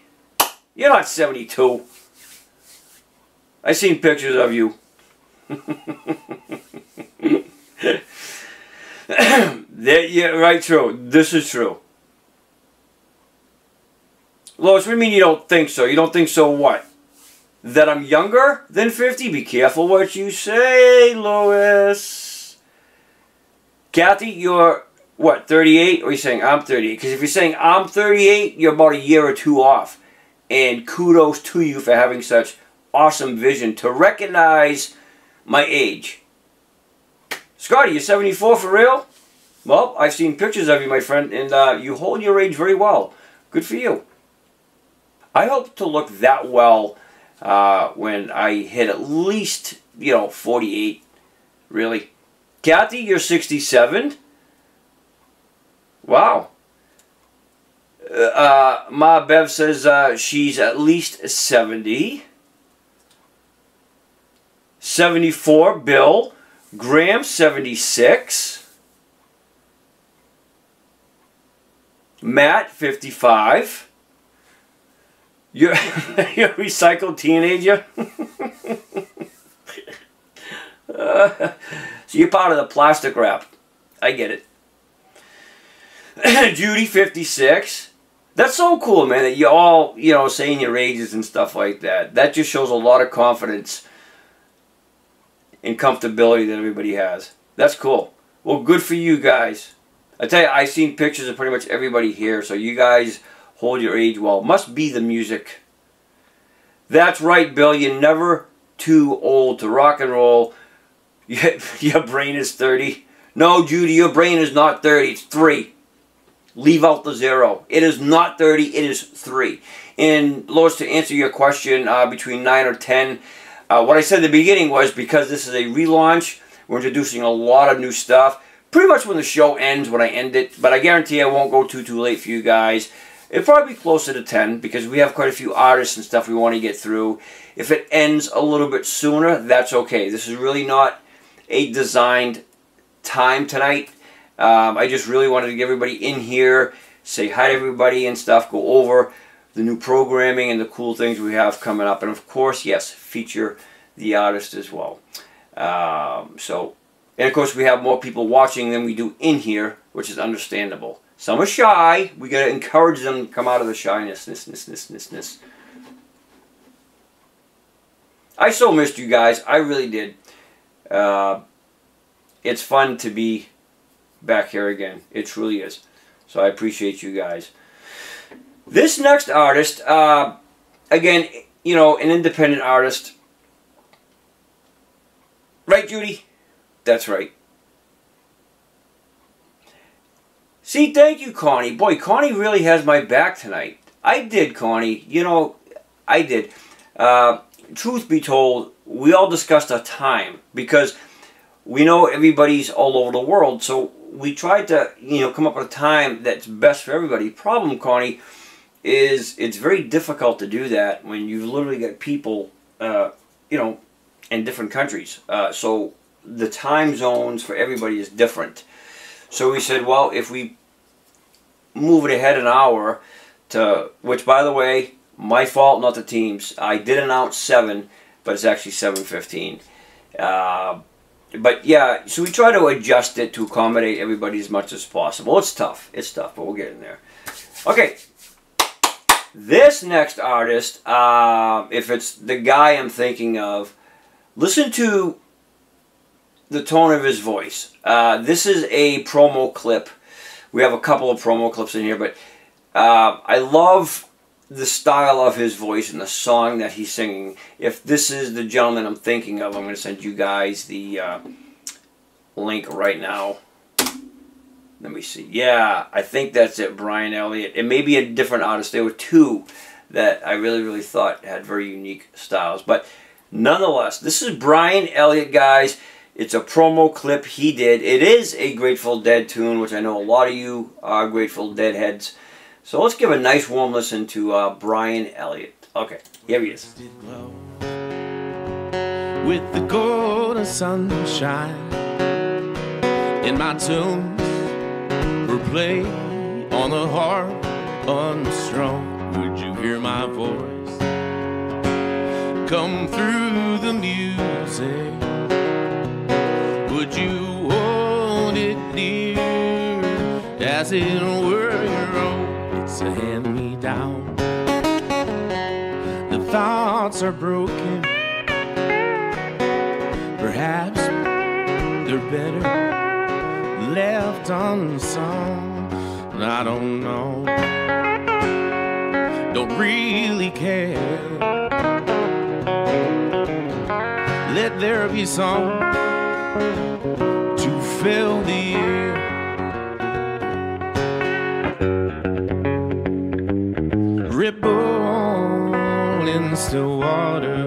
You're not 72. I seen pictures of you. Yeah, right, true. This is true. Lois, what do you mean you don't think so? You don't think so what? That I'm younger than 50? Be careful what you say, Lois. Kathy, you're, what, 38? Or are you saying I'm 38? Because if you're saying I'm 38, you're about a year or two off. And kudos to you for having such... awesome vision to recognize my age. Scotty, you're 74 for real? Well, I've seen pictures of you, my friend, and you hold your age very well. Good for you. I hope to look that well when I hit at least, you know, 48, really. Kathy, you're 67? Wow. Ma Bev says she's at least 70. 74, Bill. Graham, 76. Matt, 55. You're, you're a recycled teenager? So you're part of the plastic wrap. I get it. Judy, 56. That's so cool, man, that you all, you know, saying your ages and stuff like that. That just shows a lot of confidence and comfortability that everybody has. That's cool. Well, good for you guys. I tell you, I've seen pictures of pretty much everybody here, so you guys hold your age well. Must be the music. That's right, Bill. You're never too old to rock and roll. Your brain is 30. No, Judy, your brain is not 30. It's 3. Leave out the 0. It is not 30. It is 3. And Lois, to answer your question, between 9 or 10... what I said at the beginning was, because this is a relaunch, we're introducing a lot of new stuff. Pretty much when the show ends, when I end it. But I guarantee I won't go too late for you guys. It'll probably be closer to 10, because we have quite a few artists and stuff we want to get through. If it ends a little bit sooner, that's okay. This is really not a designed time tonight. I just really wanted to get everybody in here, say hi to everybody and stuff, go over the new programming and the cool things we have coming up. And of course, yes, feature the artist as well. And of course we have more people watching than we do in here, which is understandable. Some are shy. We gotta encourage them to come out of the shyness. I so missed you guys. I really did. It's fun to be back here again. It truly is. So I appreciate you guys. This next artist, again, you know, an independent artist. Right, Judy? That's right. See, thank you, Connie. Boy, Connie really has my back tonight. I did, Connie. You know, I did. Truth be told, we all discussed our time because we know everybody's all over the world, so we tried to, you know, come up with a time that's best for everybody. Problem, Connie, is it's very difficult to do that when you've literally got people, you know, in different countries. So the time zones for everybody is different. So we said, well, if we move it ahead an hour to, which, by the way, my fault, not the team's. I did announce 7, but it's actually 7:15. But yeah, so we try to adjust it to accommodate everybody as much as possible. It's tough. It's tough, but we'll get in there. Okay. This next artist, if it's the guy I'm thinking of, listen to the tone of his voice. This is a promo clip. We have a couple of promo clips in here, but I love the style of his voice and the song that he's singing. If this is the gentleman I'm thinking of, I'm going to send you guys the link right now. Let me see. Yeah, I think that's it, Brian Elliott. It may be a different artist. There were two that I really, really thought had very unique styles. But nonetheless, this is Brian Elliott, guys. It's a promo clip he did. It is a Grateful Dead tune, which I know a lot of you are Grateful Dead heads. So let's give a nice warm listen to Brian Elliott. Okay, here he is. With the golden sunshine in my tomb, replay on the harp unstrung. Would you hear my voice come through the music? Would you hold it near as it were your own? It's a hand-me-down. The thoughts are broken. Perhaps they're better left unsung. I don't know. Don't really care. Let there be song to fill the air. Ripple in still water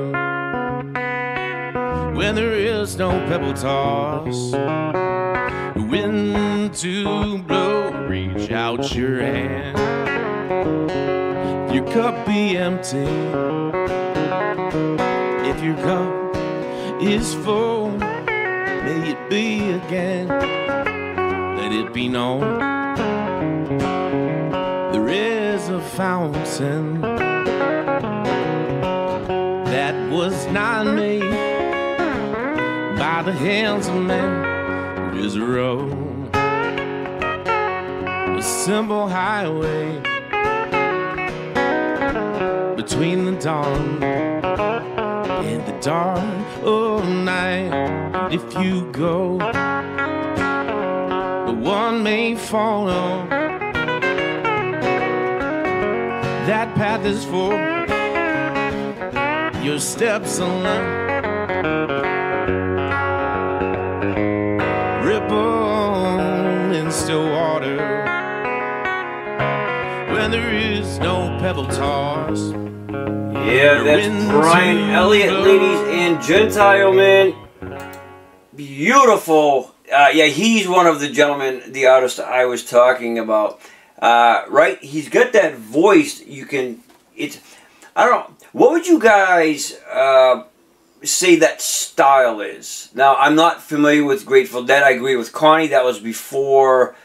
when there is no pebble toss. Wind to blow, reach out your hand. Your cup be empty. If your cup is full, may it be again. Let it be known. A fountain that was not made by the hands of man. Is a road, a simple highway between the dawn and the dark of night. If you go, the one may fall on. That path is full, your steps alone. Ripple in still water when there is no pebble toss. Yeah, that's Brian Elliott, ladies and gentlemen. Beautiful. Yeah, he's one of the gentlemen, the artist I was talking about. Right, he's got that voice. You can, it's, I don't know, what would you guys say that style is? Now, I'm not familiar with Grateful Dead. I agree with Connie. That was before,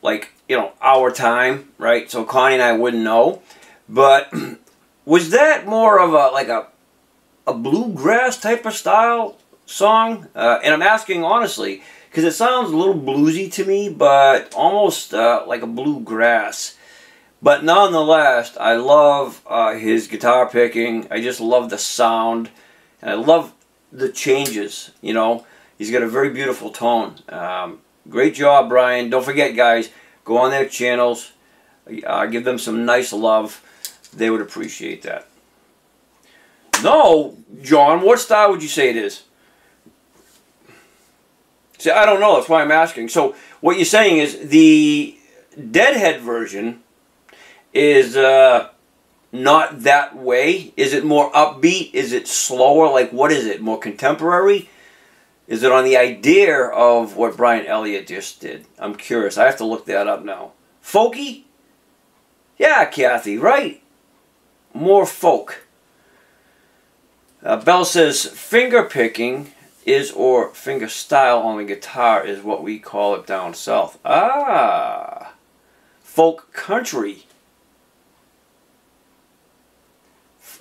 like, you know, our time, right? So Connie and I wouldn't know. But was that more of a, like a bluegrass type of style song? And I'm asking honestly, because it sounds a little bluesy to me, but almost like a bluegrass. But nonetheless, I love his guitar picking. I just love the sound. And I love the changes, you know. He's got a very beautiful tone. Great job, Brian. Don't forget, guys, go on their channels. Give them some nice love. They would appreciate that. No, John, what style would you say it is? See, I don't know. That's why I'm asking. So what you're saying is the Deadhead version is not that way. Is it more upbeat? Is it slower? Like, what is it? More contemporary? Is it on the idea of what Brian Elliott just did? I'm curious. I have to look that up now. Folky? Yeah, Kathy, right? More folk. Bell says, finger picking is or finger style on the guitar is what we call it down south. Ah, folk country.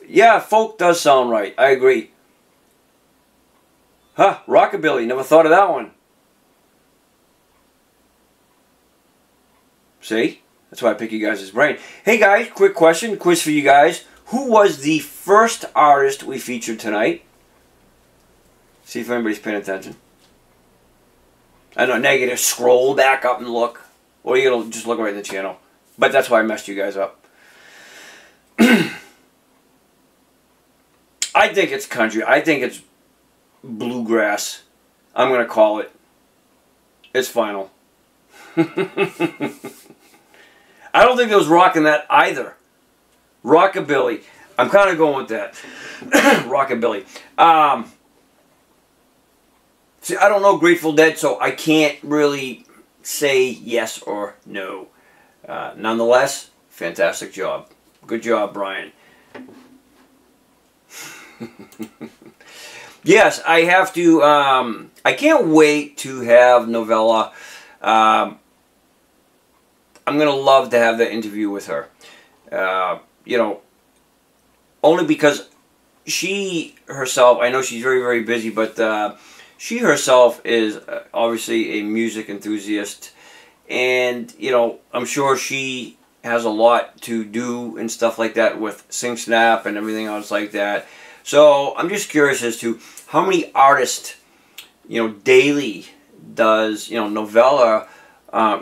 Yeah, folk does sound right. I agree. Huh, rockabilly. Never thought of that one. See? That's why I pick you guys' brain. Hey guys, quick question. Quiz for you guys. Who was the first artist we featured tonight? See if anybody's paying attention. I know, negative. Scroll back up and look. Or you're going to just look right in the channel. But that's why I messed you guys up. I think it's country. I think it's bluegrass. I'm going to call it. It's final. I don't think there was rock in that either. Rockabilly. I'm kind of going with that. Rockabilly. See, I don't know Grateful Dead, so I can't really say yes or no. Nonetheless, fantastic job. Good job, Brian. Yes, I have to... I can't wait to have Novella... I'm going to love to have that interview with her. You know, only because she herself, I know she's very, very busy, but she herself is obviously a music enthusiast. And, you know, I'm sure she has a lot to do and stuff like that with SingSnap and everything else like that. So I'm just curious as to how many artists, you know, daily does, you know, Novella...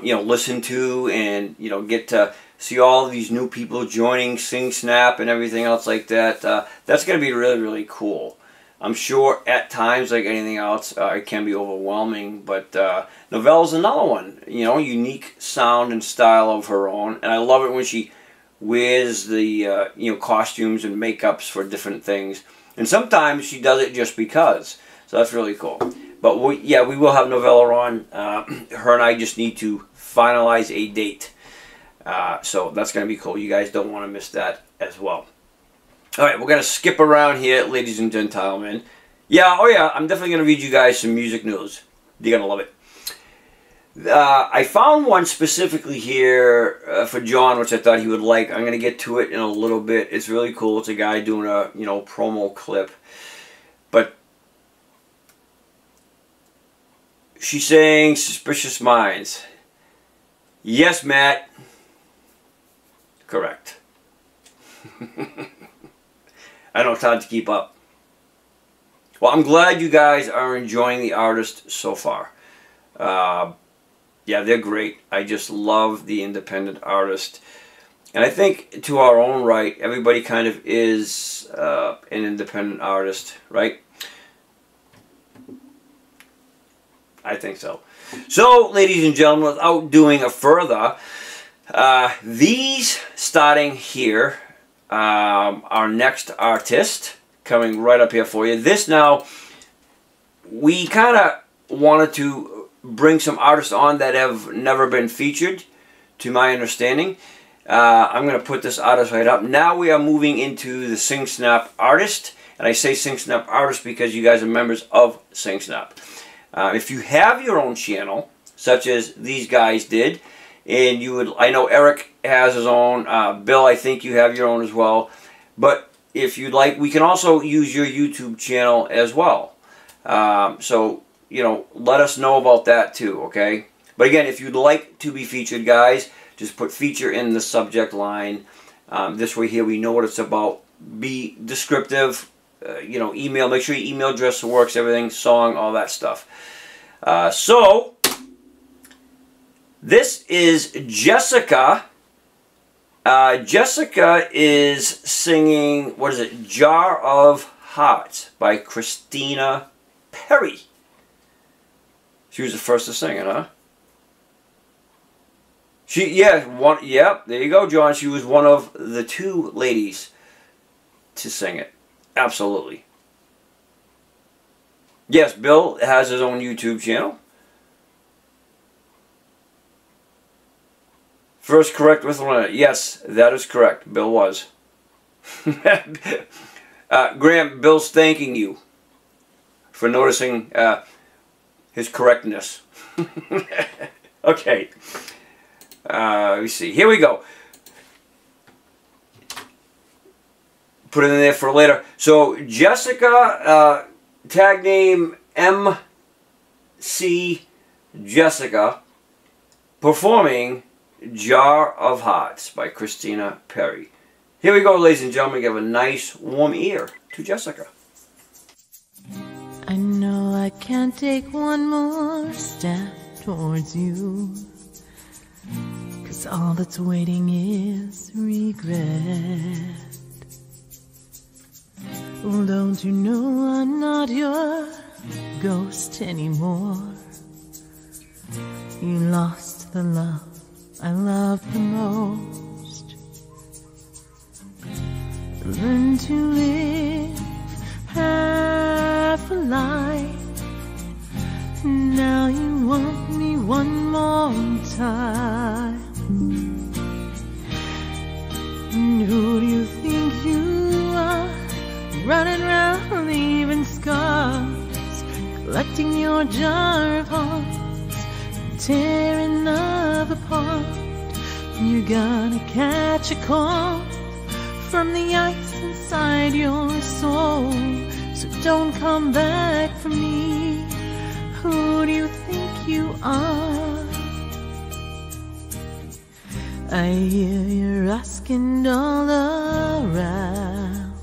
you know, listen to and, you know, get to see all these new people joining SingSnap and everything else like that. That's going to be really, really cool. I'm sure at times, like anything else, it can be overwhelming, but Novella's another one, you know, unique sound and style of her own. And I love it when she wears the, you know, costumes and makeups for different things. And sometimes she does it just because. So that's really cool. But, yeah, we will have Novella on. Her and I just need to finalize a date. So that's going to be cool. You guys don't want to miss that as well. All right, we're going to skip around here, ladies and gentlemen. Yeah, oh yeah, I'm definitely going to read you guys some music news. You're going to love it. I found one specifically here for John, which I thought he would like. I'm going to get to it in a little bit. It's really cool. It's a guy doing a, you know, promo clip. But... she's saying Suspicious Minds. Yes, Matt. Correct. I don't have time to keep up. Well, I'm glad you guys are enjoying the artist so far. Yeah, they're great. I just love the independent artist. And I think to our own right, everybody kind of is an independent artist, right? I think so. So, ladies and gentlemen, without doing a further, these starting here, our next artist coming right up here for you. This now, we kind of wanted to bring some artists on that have never been featured, to my understanding. I'm going to put this artist right up. Now we are moving into the SingSnap artist. And I say SingSnap artist because you guys are members of SingSnap. If you have your own channel, such as these guys did, and you would, I know Eric has his own, Bill, I think you have your own as well, but if you'd like, we can also use your YouTube channel as well. So, you know, let us know about that too, okay? But again, if you'd like to be featured, guys, just put feature in the subject line. This way here, we know what it's about. Be descriptive, you know, email. Make sure your email address works, everything, song, all that stuff. So, this is Jessica. Jessica is singing, what is it? Jar of Hearts by Christina Perry. She was the first to sing it, huh? She, yeah, one, yep, there you go, John. She was one of the two ladies to sing it. Absolutely. Yes, Bill has his own YouTube channel. First correct with Lorena. Yes, that is correct. Bill was. Graham, Bill's thanking you for noticing his correctness. Okay. Let me see. Here we go. Put it in there for later. So, Jessica, tag name MC Jessica, performing Jar of Hearts by Christina Perry. Here we go, ladies and gentlemen. Give a nice warm ear to Jessica. I know I can't take one more step towards you, 'cause all that's waiting is regret. Oh, don't you know I'm not your ghost anymore? You lost the love I loved the most. Learn to live half a life. Now you want me one more time. And who do you think you are? Running round leaving scars, collecting your jar of hearts, tearing love apart. You're gonna catch a cold from the ice inside your soul. So don't come back for me. Who do you think you are? I hear you're asking all around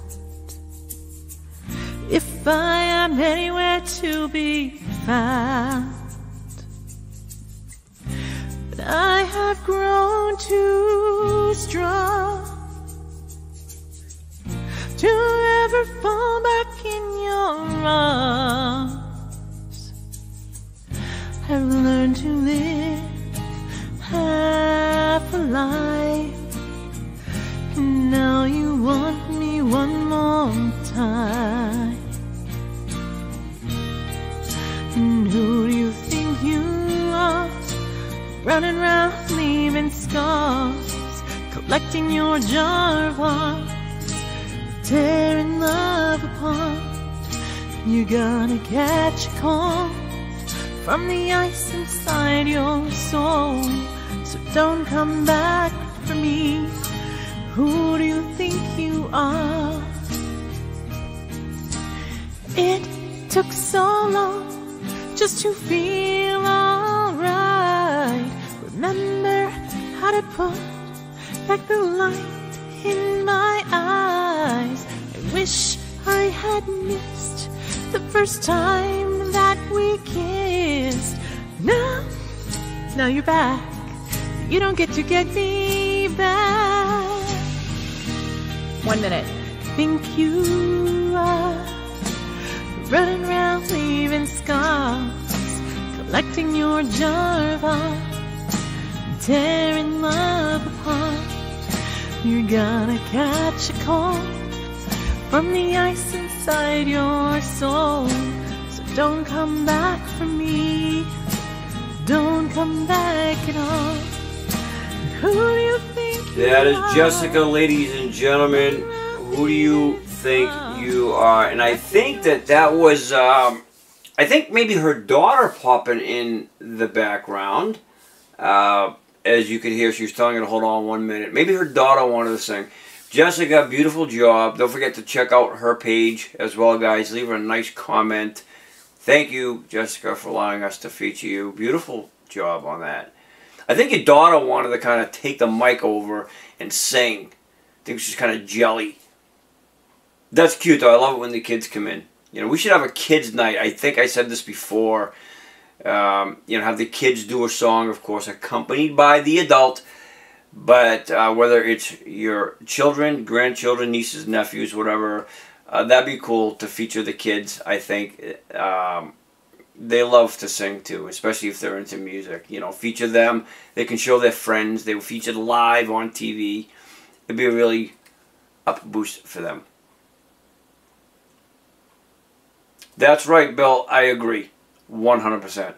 if I am anywhere to be found. But I have grown too strong to ever fall back in your arms. I've learned to live half a life, and now you want me one more time. And who do you think you are? Running round, leaving scars, collecting your jar of hearts, tearing love apart. You're gonna catch a cold from the ice inside your soul. So don't come back for me. Who do you think you are? It took so long just to feel alright. Remember how to put back the light in my eyes. I wish I had missed the first time that we kissed. Now you're back. You don't get to get me back. 1 minute. Think you are running around leaving scars, collecting your jar of hearts, tearing love apart. You're gonna catch a cold from the ice inside your soul. So don't come back for me. Don't come back at all. Who do you think you are? That is Jessica, ladies and gentlemen. Who do you think you are? And I think that was I think maybe her daughter popping in the background. As you could hear, she was telling her to hold on 1 minute. Maybe her daughter wanted to sing. Jessica, beautiful job. Don't forget to check out her page as well, guys. Leave her a nice comment. Thank you, Jessica, for allowing us to feature you. Beautiful job on that. I think your daughter wanted to kind of take the mic over and sing. I think she's kind of jelly. That's cute, though. I love it when the kids come in. You know, we should have a kids' night. I think I said this before. You know, have the kids do a song, of course, accompanied by the adult. But whether it's your children, grandchildren, nieces, nephews, whatever, that'd be cool to feature the kids, I think. They love to sing, too, especially if they're into music. You know, feature them. They can show their friends. They were featured live on TV. It'd be a really up boost for them. That's right, Bill. I agree. 100%.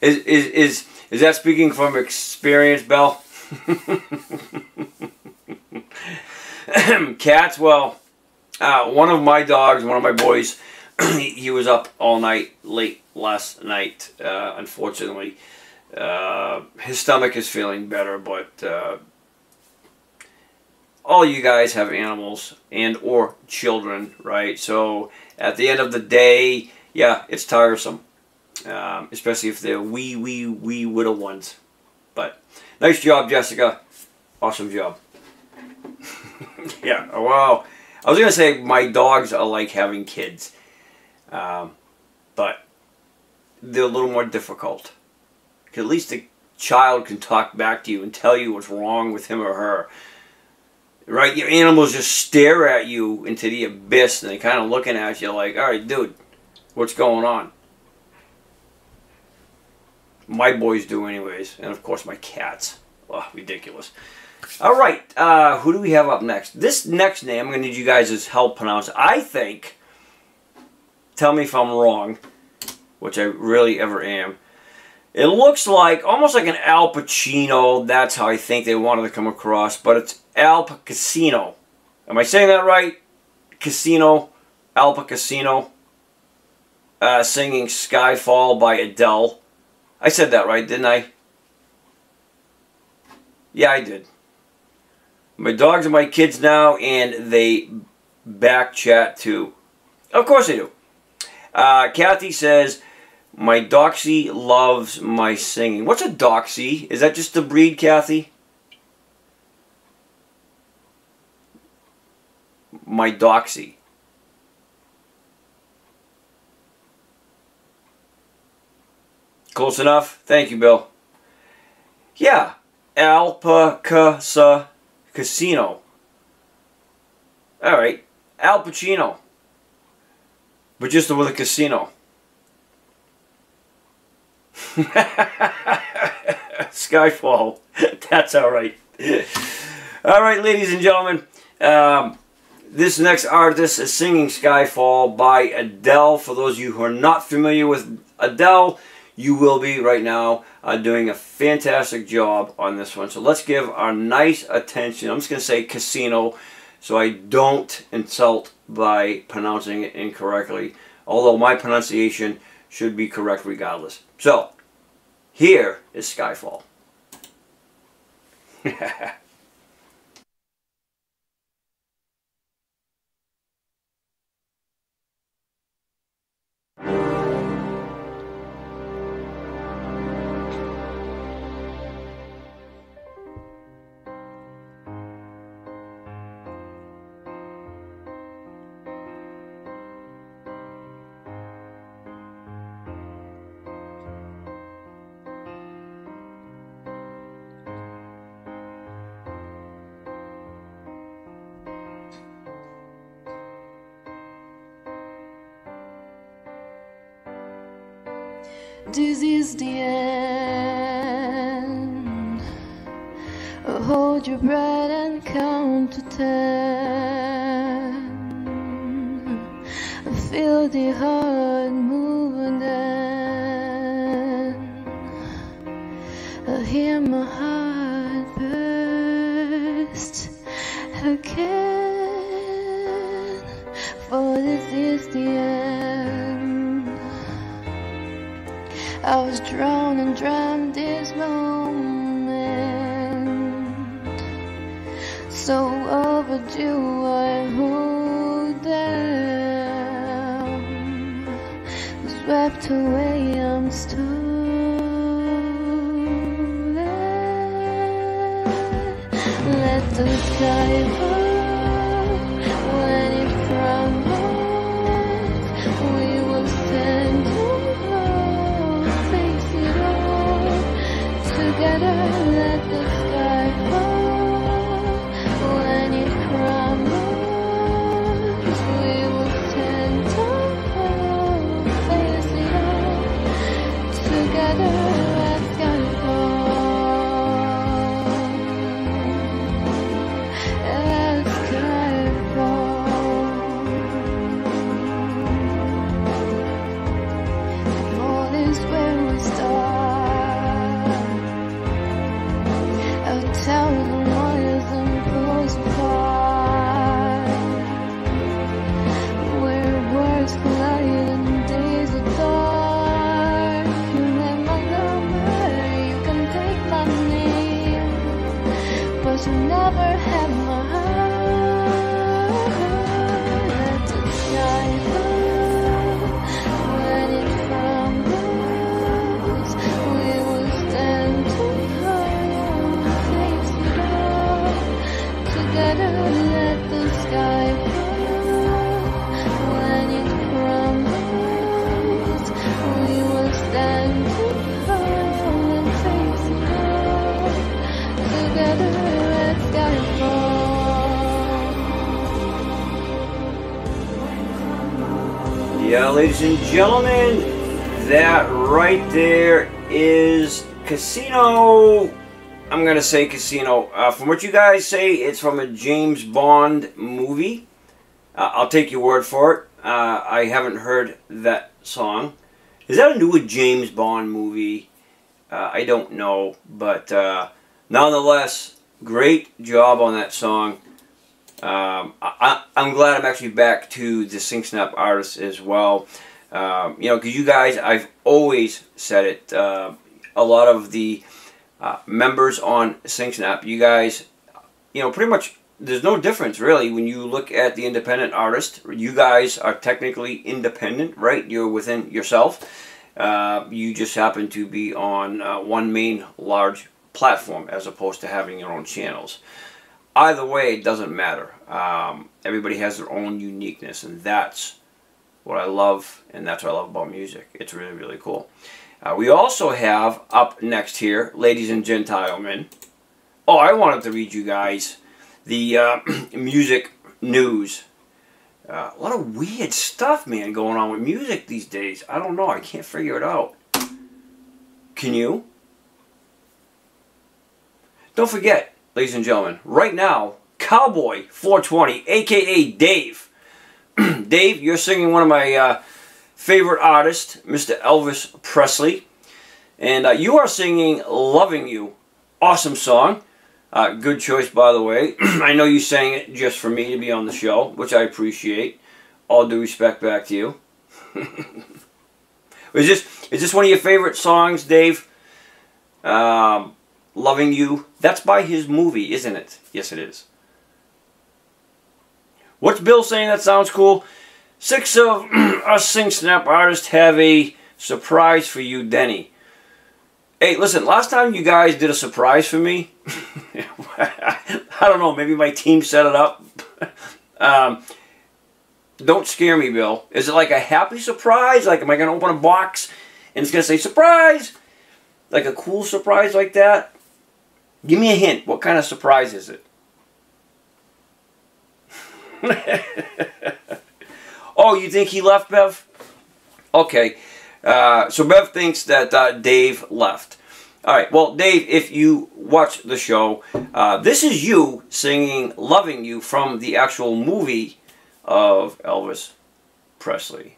Is that speaking from experience, Bill? Cats, well, one of my dogs, one of my boys, he was up all night, late last night, unfortunately. His stomach is feeling better, but all you guys have animals and or children, right? So at the end of the day, yeah, it's tiresome, especially if they're wee little ones. But nice job, Jessica. Awesome job. Yeah, wow. I was going to say my dogs are like having kids, but they're a little more difficult. At least the child can talk back to you and tell you what's wrong with him or her. Right? Your animals just stare at you into the abyss, and they're kind of looking at you like, all right, dude, what's going on? My boys do anyways, and of course my cats. Oh, ridiculous. All right, who do we have up next? This next name, I'm going to need you guys' help pronounce. I think, tell me if I'm wrong, which I really ever am. It looks like, almost like an Alpacino. That's how I think they wanted to come across. But it's Alpacassino. Am I saying that right? Casino, Alpacassino. Singing Skyfall by Adele. I said that right, didn't I? Yeah, I did. My dogs are my kids now, and they back chat too. Of course they do. Kathy says, my doxy loves my singing. What's a doxy? Is that just the breed, Kathy? My doxy. Close enough? Thank you, Bill. Yeah. Alpacassasino. Alright. Al Pacino. But just with a casino. Skyfall. That's alright. Alright, ladies and gentlemen. This next artist is singing Skyfall by Adele. For those of you who are not familiar with Adele, you will be right now doing a fantastic job on this one. So let's give our nice attention. I'm just going to say casino so I don't insult by pronouncing it incorrectly. Although my pronunciation should be correct regardless. So, here is Skyfall. This is the end. Hold your breath and count to 10. Feel the heart move and then I hear my heart burst again. For this is the end. I was drawn and dreamt this moment, so overdue I hold them, swept away I'm stolen. Ladies and gentlemen, that right there is Casino. I'm going to say Casino. From what you guys say, it's from a James Bond movie. I'll take your word for it. I haven't heard that song. Is that a new James Bond movie? I don't know, but nonetheless, great job on that song. I'm glad I'm actually back to the SingSnap artists as well. You know, because you guys, I've always said it, a lot of the members on SingSnap, you guys, you know, pretty much there's no difference really when you look at the independent artist. You guys are technically independent, right? You're within yourself. You just happen to be on one main large platform as opposed to having your own channels. Either way, it doesn't matter. Everybody has their own uniqueness, and that's what I love, and that's what I love about music. It's really, really cool. We also have up next here, ladies and gentlemen. Oh, I wanted to read you guys the music news. A lot of weird stuff, man, going on with music these days. I don't know. I can't figure it out. Can you? Don't forget, ladies and gentlemen, right now, Cowboy 420, a.k.a. Dave. Dave, you're singing one of my favorite artists, Mr. Elvis Presley. And you are singing Loving You. Awesome song. Good choice, by the way. I know you sang it just for me to be on the show, which I appreciate. All due respect back to you. Is this one of your favorite songs, Dave? Loving You. That's by his movie, isn't it? Yes, it is. What's Bill saying? That sounds cool. 6 of us SingSnap artists have a surprise for you, Denny. Hey, listen, last time you guys did a surprise for me, I don't know, maybe my team set it up. Don't scare me, Bill. Is it like a happy surprise? Like, am I going to open a box and it's going to say, surprise? Like a cool surprise like that? Give me a hint. What kind of surprise is it? Oh, you think he left, Bev? Okay. So Bev thinks that Dave left. All right. Well, Dave, if you watch the show, this is you singing Loving You from the actual movie of Elvis Presley.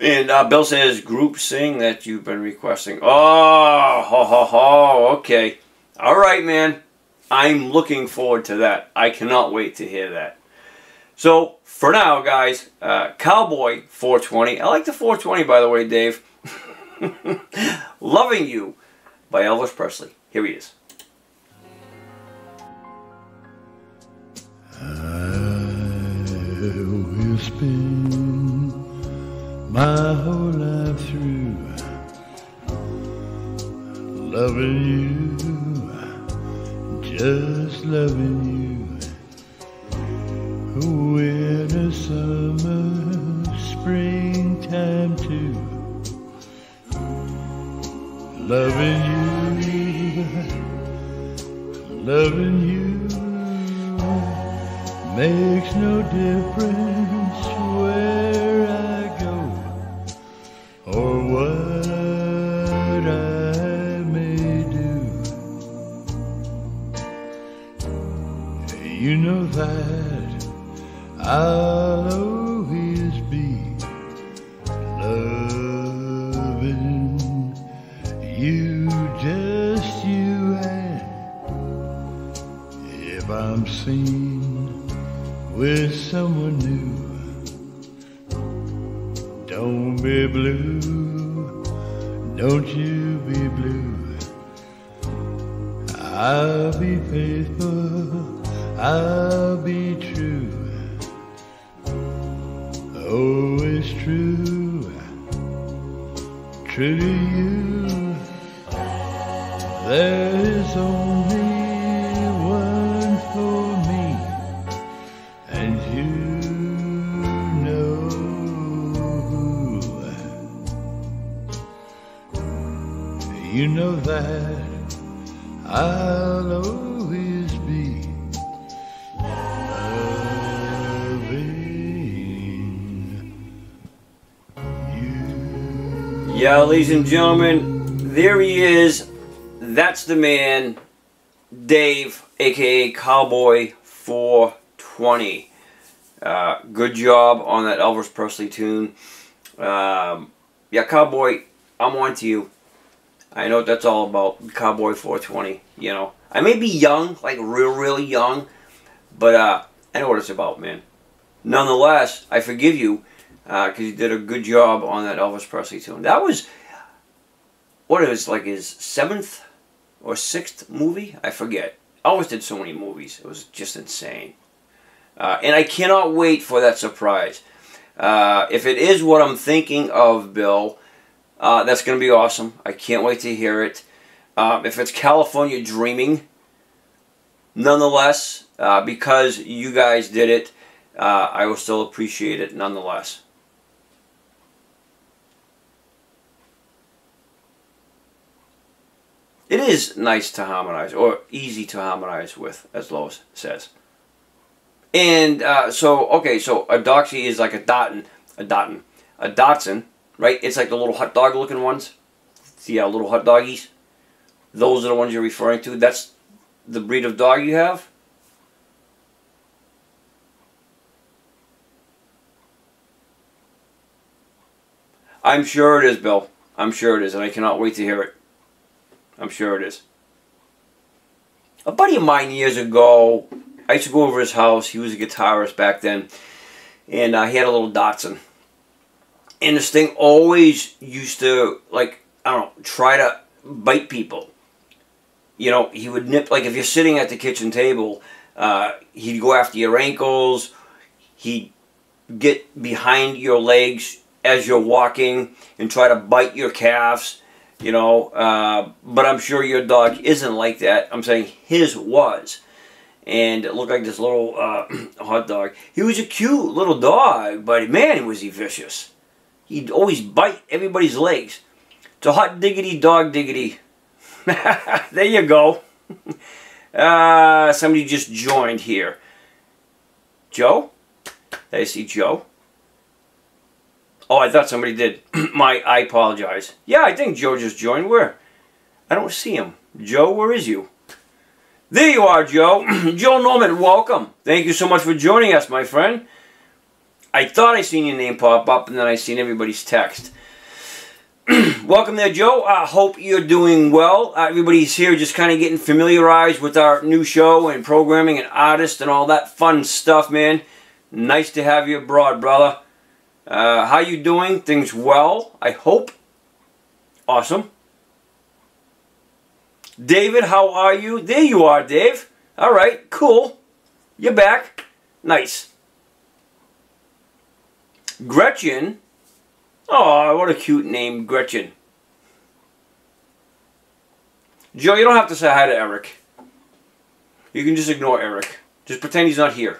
And Bill says, group sing that you've been requesting. Oh, ho, ho, ho. Okay. All right, man. I'm looking forward to that. I cannot wait to hear that. So, for now, guys, Cowboy 420. I like the 420, by the way, Dave. Loving You by Elvis Presley. Here he is. I will spend my whole life through loving you. just loving you. Winter, summer, springtime too. Loving you, loving you makes no difference where I go or what I may do. You know that I'll always be loving you, just you. And if I'm seen with someone new, don't be blue, don't you be blue. I'll be faithful, I'll be true, always true, true to you. There is only one for me, and you know who. You know that I'll always be loving you. Yeah, ladies and gentlemen, there he is. That's the man, Dave, aka Cowboy 420. Good job on that Elvis Presley tune. Yeah, Cowboy, I'm on to you. I know what that's all about, Cowboy 420, you know. I may be young, like really young, but I know what it's about, man. Nonetheless, I forgive you, because you did a good job on that Elvis Presley tune. That was, what it was, like his 7th or 6th movie? I forget. Elvis did so many movies, it was just insane. And I cannot wait for that surprise. If it is what I'm thinking of, Bill, that's going to be awesome. I can't wait to hear it. If it's California Dreaming, nonetheless, because you guys did it, I will still appreciate it nonetheless. It is nice to harmonize, or easy to harmonize with, as Lois says. And so a doxy is like a Datsun, right? It's like the little hot dog looking ones. See how little hot doggies? Those are the ones you're referring to. That's the breed of dog you have? I'm sure it is, Bill. I'm sure it is, and I cannot wait to hear it. I'm sure it is. A buddy of mine years ago, I used to go over his house. He was a guitarist back then, and he had a little Datsun. And this thing always used to, like, I don't know, try to bite people. You know, he would nip, like if you're sitting at the kitchen table, he'd go after your ankles. He'd get behind your legs as you're walking and try to bite your calves. You know, but I'm sure your dog isn't like that. I'm saying his was. And it looked like this little hot dog. He was a cute little dog, but man, was he vicious. He'd always bite everybody's legs. It's a hot diggity dog diggity. There you go. Somebody just joined here. Joe? Did I see Joe? Oh, I thought somebody did. I apologize. Yeah, I think Joe just joined. Where? I don't see him. Joe, where is you? There you are, Joe. Joe Norman, welcome. Thank you so much for joining us, my friend. I thought I seen your name pop up, and then I seen everybody's text. Welcome there, Joe. I hope you're doing well. Everybody's here just kind of getting familiarized with our new show and programming and artists and all that fun stuff, man. Nice to have you abroad, brother. How you doing? Things well, I hope. Awesome. David, how are you? There you are, Dave. All right, cool. You're back. Nice. Gretchen. Oh, what a cute name, Gretchen. Joe, you don't have to say hi to Eric. You can just ignore Eric. Just pretend he's not here.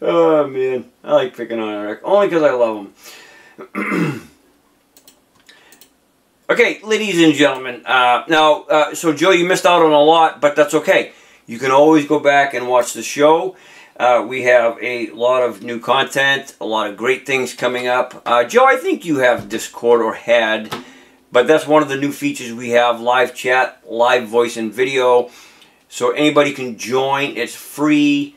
Oh, man. I like picking on Eric. Only because I love him. Okay, ladies and gentlemen. So, Joe, you missed out on a lot, but that's okay. You can always go back and watch the show. We have a lot of new content, a lot of great things coming up. Joe, I think you have Discord or had, but that's one of the new features we have, live chat, live voice and video. So anybody can join. It's free.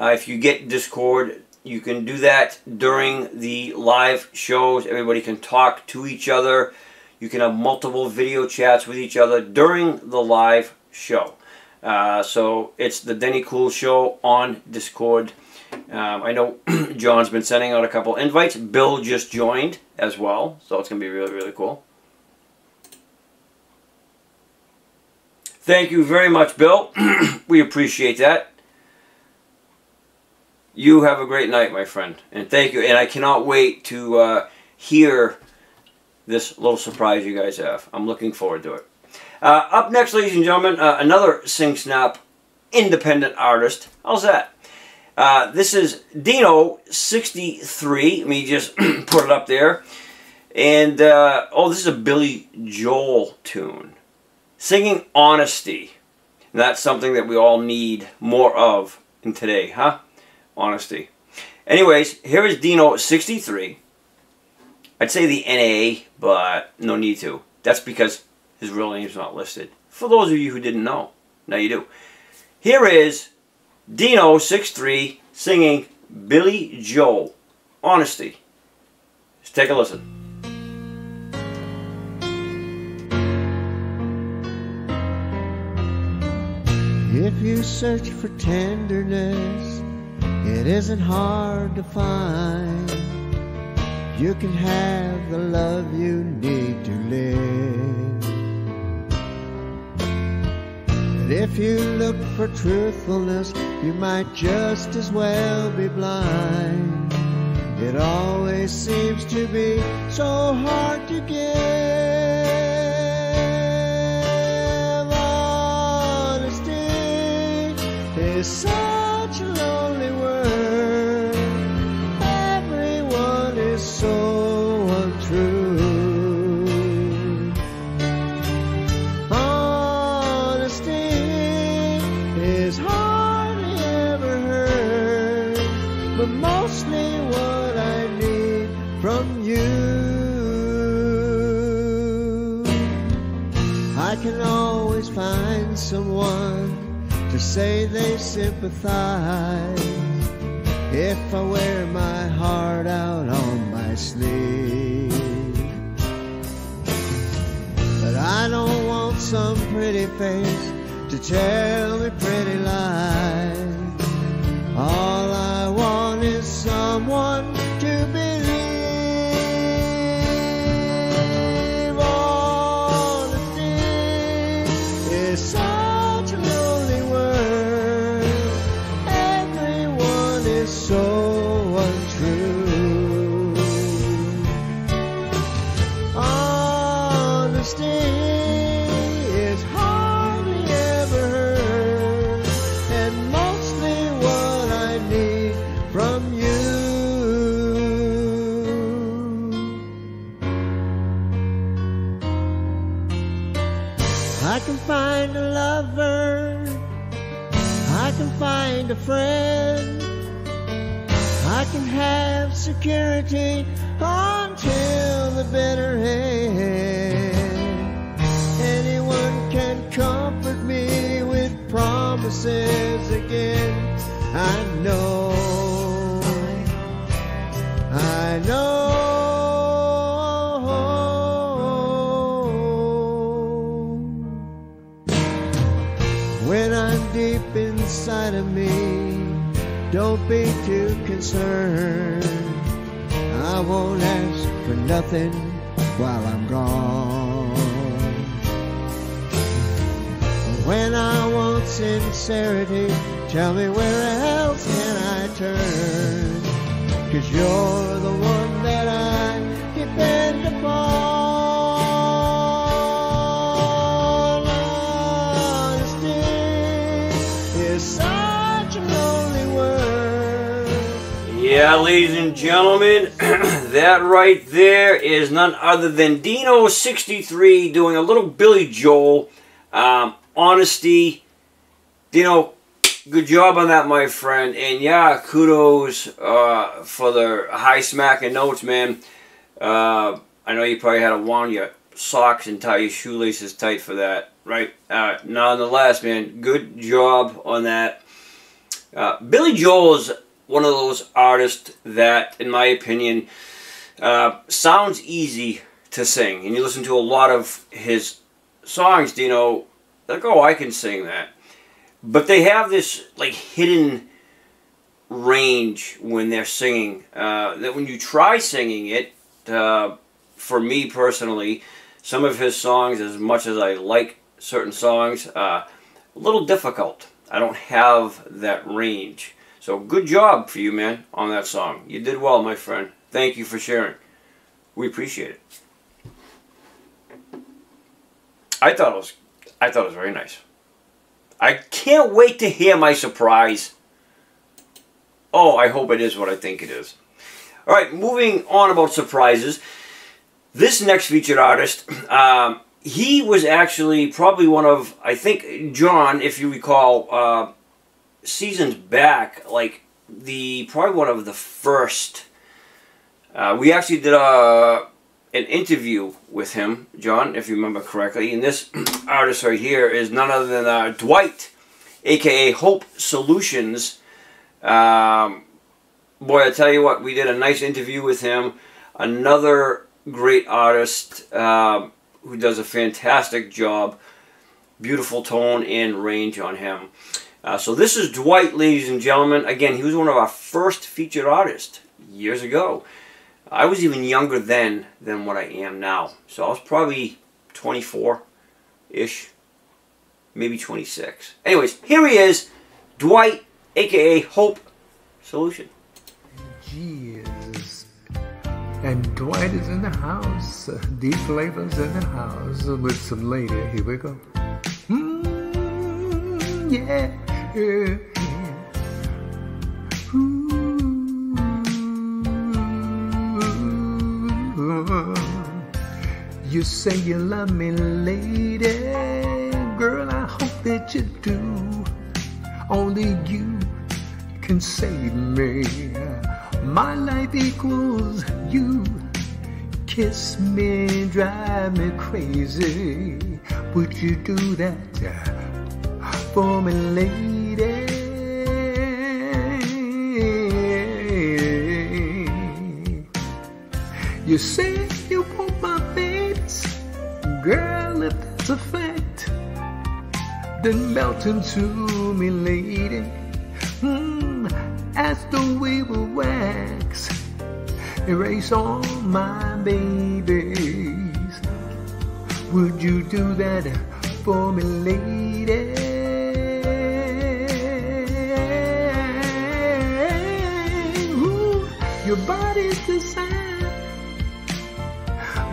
If you get Discord, you can do that during the live shows. Everybody can talk to each other. You can have multiple video chats with each other during the live show. So it's the Denny Cool Show on Discord. I know John's been sending out a couple invites. Bill just joined as well, so it's going to be really, really cool. Thank you very much, Bill. We appreciate that. You have a great night, my friend. And thank you. And I cannot wait to hear this little surprise you guys have. I'm looking forward to it. Up next, ladies and gentlemen, another SingSnap independent artist. How's that? This is Dino63. Let me just put it up there. And, oh, this is a Billy Joel tune. Singing honesty. And that's something that we all need more of in today, huh? Honesty. Anyways, here is Dino63. I'd say the NA, but no need to. That's because his real name's not listed. For those of you who didn't know, now you do. Here is Dino63 singing Billy Joel, Honesty. Let's take a listen. If you search for tenderness, it isn't hard to find. You can have the love you need to live. If you look for truthfulness, you might just as well be blind. It always seems to be so hard to give. Honesty is such a lonely word. Everyone is so untrue. Mostly what I need from you. I can always find someone to say they sympathize if I wear my heart out on my sleeve. But I don't want some pretty face to tell me pretty lies. All I want is someone to believe. Honesty is such a lonely word. Everyone is so untrue. Honesty is hardly ever heard, and mostly what from you. I can find a lover, I can find a friend, I can have security until the bitter end. Anyone can comfort me with promises again. I know when I'm deep inside of me, don't be too concerned. I won't ask for nothing while I'm gone. When I want sincerity, tell me where else can I turn? 'Cause you're the one that I depend upon. Yeah, ladies and gentlemen, that right there is none other than Dino63 doing a little Billy Joel, honesty. Dino, good job on that, my friend. And yeah, kudos for the high smacking notes, man. I know you probably had to wound your socks and tie your shoelaces tight for that, right? Nonetheless, man, good job on that. Billy Joel is one of those artists that, in my opinion, sounds easy to sing. And you listen to a lot of his songs, Dino, like, oh, I can sing that. But they have this, like, hidden range when they're singing. That when you try singing it, for me personally, some of his songs, as much as I like certain songs, a little difficult. I don't have that range. So good job for you, man, on that song. You did well, my friend. Thank you for sharing. We appreciate it. I thought it was very nice. I can't wait to hear my surprise. Oh, I hope it is what I think it is. All right, moving on about surprises. This next featured artist, he was actually probably one of, I think, John, if you recall, seasons back, like probably one of the first. We actually did an interview with him, John, if you remember correctly. And this artist right here is none other than Dwight, aka Hope Solutions. Boy, I tell you what, we did a nice interview with him. Another great artist who does a fantastic job. Beautiful tone and range on him. So this is Dwight, ladies and gentlemen. Again, he was one of our first featured artists years ago. I was even younger then than what I am now. So I was probably 24-ish, maybe 26. Anyways, here he is, Dwight, a.k.a. Hope Solution. Jeez. And Dwight is in the house. Deep Flavor's in the house with some lady. Here we go. Yeah. Yeah. You say you love me, lady. Girl, I hope that you do. Only you can save me. My life equals you. Kiss me, drive me crazy. Would you do that for me, lady? You say you want my face, girl, if that's a fact, then melt into me, lady. As the wave will wax, erase all my babies. Would you do that for me, lady? Your body's designed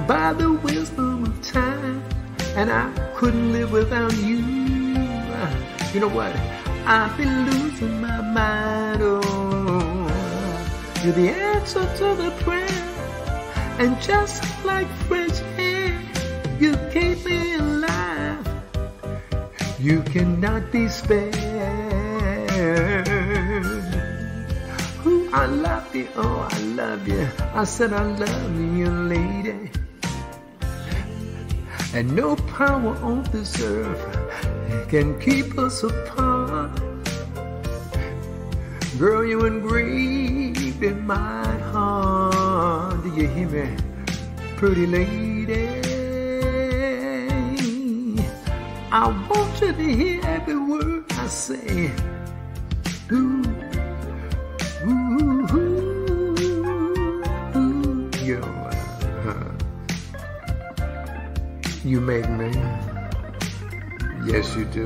by the wisdom of time, and I couldn't live without you. You know what? I've been losing my mind. Oh, you're the answer to the prayer, and just like French air, you keep me alive. You cannot be spared. I love you, oh, I love you. I said I love you, lady. And no power on this earth can keep us apart. Girl, you engraved in my heart. Do you hear me, pretty lady? I want you to hear every word I say. Ooh. You make me, yes you do,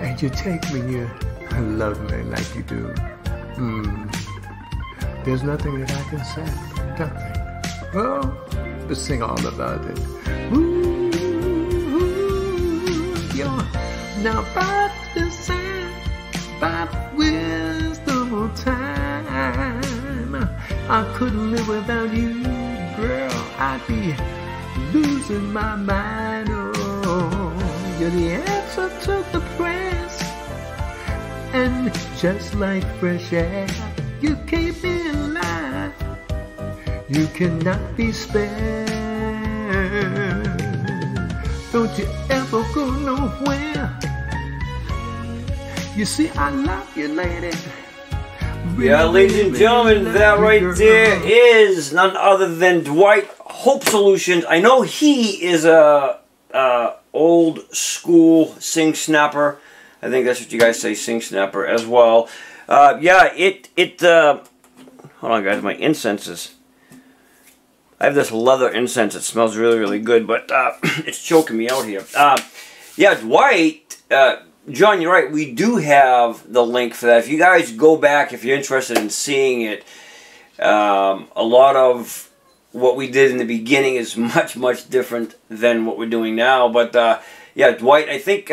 and you take me, you love me like you do. There's nothing that I can say, nothing. Oh, but sing all about it. Ooh, yo. Now by the wisdom of time, I couldn't live without you, girl. I'd be losing my mind. Oh, you're the answer to the prayers, and just like fresh air, you keep me alive. You cannot be spared. Don't you ever go nowhere. You see, I love you, lady. Yeah, ladies and gentlemen, that right there is none other than Dwight, Hope Solutions. I know he is a old school sing snapper. I think that's what you guys say, sing snapper as well. Yeah, hold on, guys, my incenses. I have this leather incense. It smells really, really good, but it's choking me out here. Yeah, Dwight, John, you're right. We do have the link for that. If you guys go back, if you're interested in seeing it, a lot of what we did in the beginning is much, much different than what we're doing now. But, yeah, Dwight, I think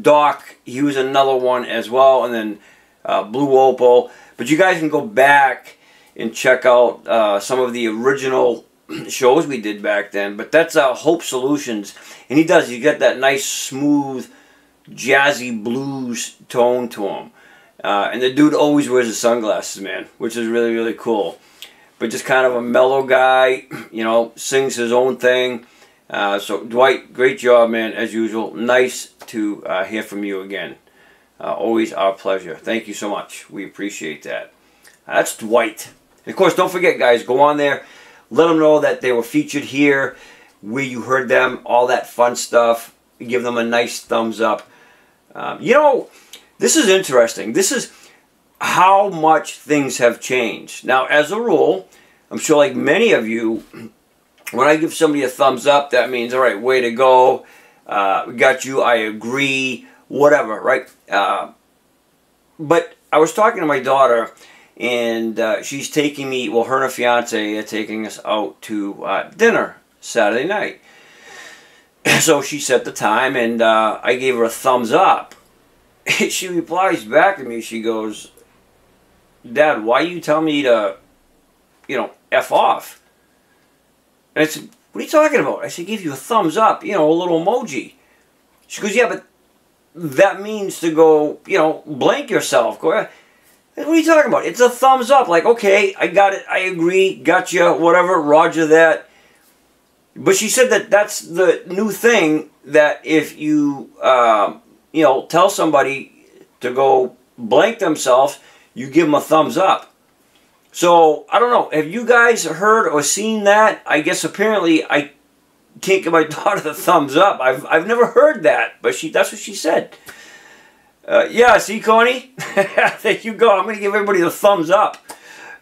Doc, he was another one as well, and then Blue Opal. But you guys can go back and check out some of the original shows we did back then. But that's Hope Solutions. And he does, you get that nice, smooth, jazzy blues tone to him. And the dude always wears his sunglasses, man, which is really, really cool. But just kind of a mellow guy, you know, sings his own thing. So, Dwight, great job, man, as usual. Nice to hear from you again. Always our pleasure. Thank you so much. We appreciate that. That's Dwight. And of course, don't forget, guys, go on there. Let them know that they were featured here, where you heard them, all that fun stuff. Give them a nice thumbs up. You know, this is interesting. This is how much things have changed. Now, as a rule, I'm sure like many of you, when I give somebody a thumbs up, that means, all right, way to go. We got you. I agree. Whatever, right? But I was talking to my daughter, and she's taking me, well, her and her fiance are taking us out to dinner Saturday night. So she set the time, and I gave her a thumbs up. She replies back to me, she goes, Dad, why you tell me to, you know, F off? And I said, what are you talking about? I said, give you a thumbs up, you know, a little emoji. She goes, yeah, but that means to go, you know, blank yourself, go ahead. What are you talking about? It's a thumbs up. Like, okay, I got it. I agree. Gotcha. Whatever. Roger that. But she said that that's the new thing, that if you, you know, tell somebody to go blank themselves, you give them a thumbs up. So, I don't know. Have you guys heard or seen that? I guess apparently I can't give my daughter the thumbs up. I've never heard that, but that's what she said. Yeah, see, Connie? There you go. I'm going to give everybody the thumbs up.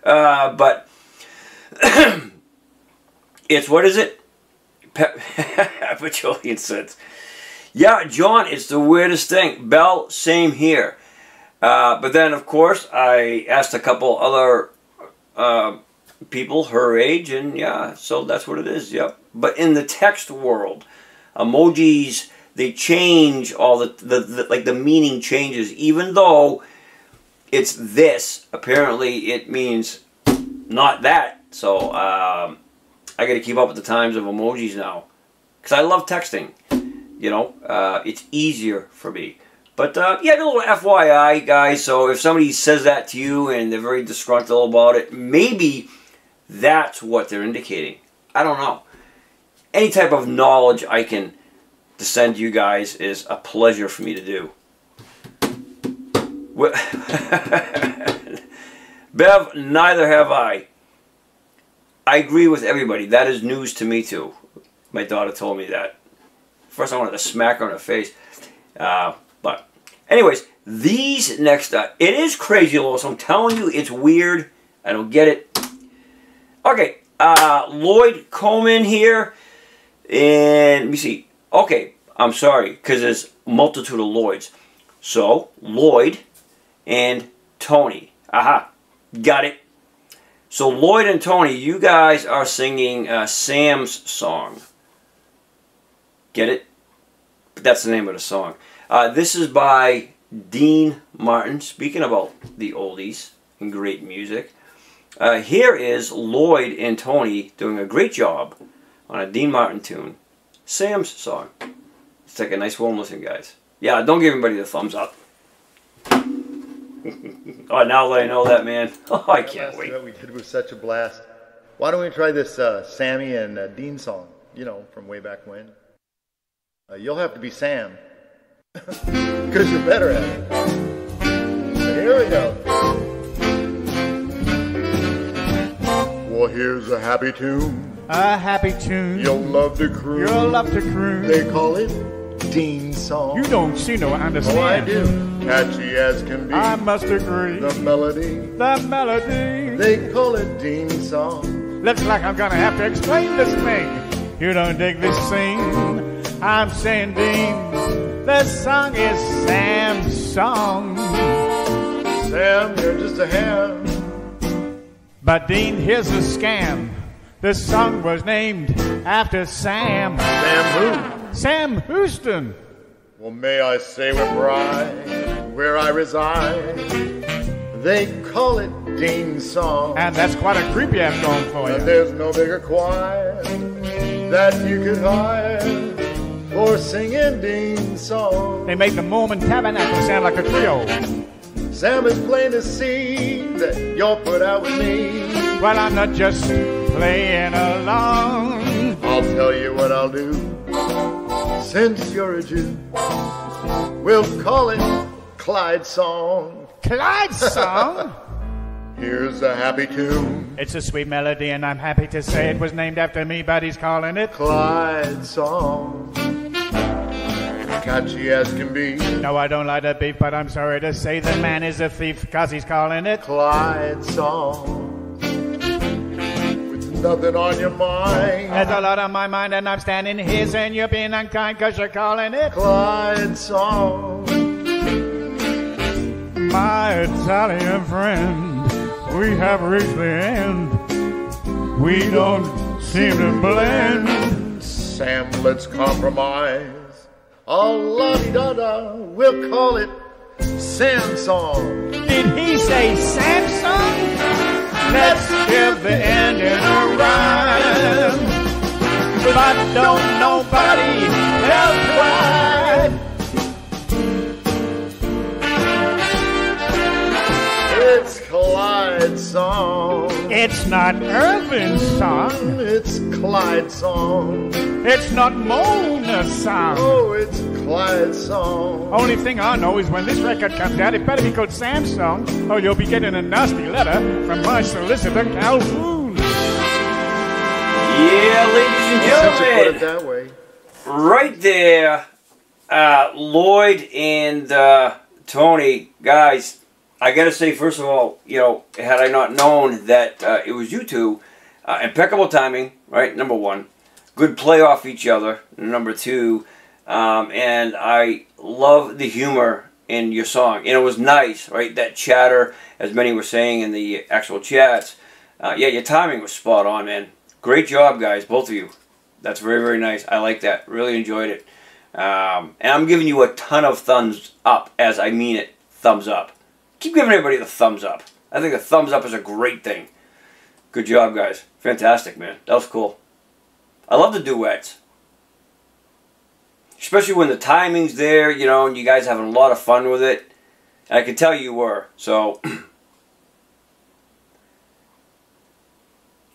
But it's, what is it? Petroleum cents. Yeah, John, it's the weirdest thing. Bell, same here. But then, of course, I asked a couple other people her age, and yeah, so that's what it is. Yep. But in the text world, emojis, they change all like the meaning changes, even though it's this. Apparently, it means not that. So I got to keep up with the times of emojis now, because I love texting. You know, it's easier for me. But yeah, a little FYI, guys. So if somebody says that to you and they're very disgruntled about it, maybe that's what they're indicating. I don't know. Any type of knowledge I can to send you guys is a pleasure for me to do. Bev, neither have I. I agree with everybody. That is news to me too. My daughter told me that. First I wanted to smack her in the face. But anyways, these next it is crazy, Lois. I'm telling you, it's weird. I don't get it. Okay, Lloyd Coleman here. And let me see. Okay, I'm sorry, because there's a multitude of Lloyds. So, Lloyd and Tony. Aha, got it. So, Lloyd and Tony, you guys are singing Sam's song. Get it? That's the name of the song. This is by Dean Martin. Speaking about the oldies and great music. Here is Lloyd and Tony doing a great job on a Dean Martin tune, Sam's song. Let's take a nice warm listen, guys. Yeah, don't give anybody the thumbs up. Oh, now that I know that, man. Oh, I can't wait. That we did was such a blast. Why don't we try this Sammy and Dean song, you know, from way back when. You'll have to be Sam, because you're better at it. So here we go. Well, here's a happy tune. A happy tune. You'll love to croon. You'll love to croon. They call it Dean song. You don't see no understand. Oh, I do. Catchy as can be. I must agree. The melody. The melody. They call it Dean song. Looks like I'm gonna have to explain this thing. You don't dig this scene. I'm saying Dean, the song is Sam's song. Sam, you're just a ham. But Dean, here's a scam. The song was named after Sam. Sam who? Sam Houston. Well, may I say where I reside, they call it Dean's song. And that's quite a creepy-ass song for you. And there's no bigger choir that you could hire for singing Dean's song. They make the Mormon Tabernacle sound like a trio. Sam, is plain to see that you're put out with me. Well, I'm not just playing along. I'll tell you what I'll do. Since you're a Jew, we'll call it Clyde's song. Clyde's song? Here's a happy tune. It's a sweet melody, and I'm happy to say it was named after me, but he's calling it Clyde's song. Catchy as can be. No, I don't like the beef, but I'm sorry to say the man is a thief, 'cause he's calling it Clyde's song. With nothing on your mind. There's a lot on my mind, and I'm standing here saying you're being unkind, 'cause you're calling it Clyde's song. My Italian friend, we have reached the end. We don't seem to blend. Sam, let's compromise. Oh, la-di-da-da, we'll call it Sam's song. Did he say Sam's song? Let's give the ending a rhyme. But don't nobody else why. It's Clyde's song. It's not Irvin's song. It's Clyde's song. It's not Mona's song. Oh, it's Clyde's song. Only thing I know is when this record comes out, it better be called Sam's song, or you'll be getting a nasty letter from my solicitor, Calhoun. Yeah, ladies and gentlemen. Put it that way. Right there, Lloyd and Tony, guys. I gotta say, first of all, you know, had I not known that it was you two, impeccable timing, right? Number one, good play off each other. Number two, and I love the humor in your song, and it was nice, right? That chatter, as many were saying in the actual chats. Yeah, your timing was spot on, man. Great job, guys, both of you. That's very, very nice. I like that. Really enjoyed it. And I'm giving you a ton of thumbs up, as I mean it, thumbs up. Keep giving everybody the thumbs up. I think the thumbs up is a great thing. Good job, guys. Fantastic, man. That was cool. I love the duets. Especially when the timing's there, you know, and you guys having a lot of fun with it. And I can tell you were. So,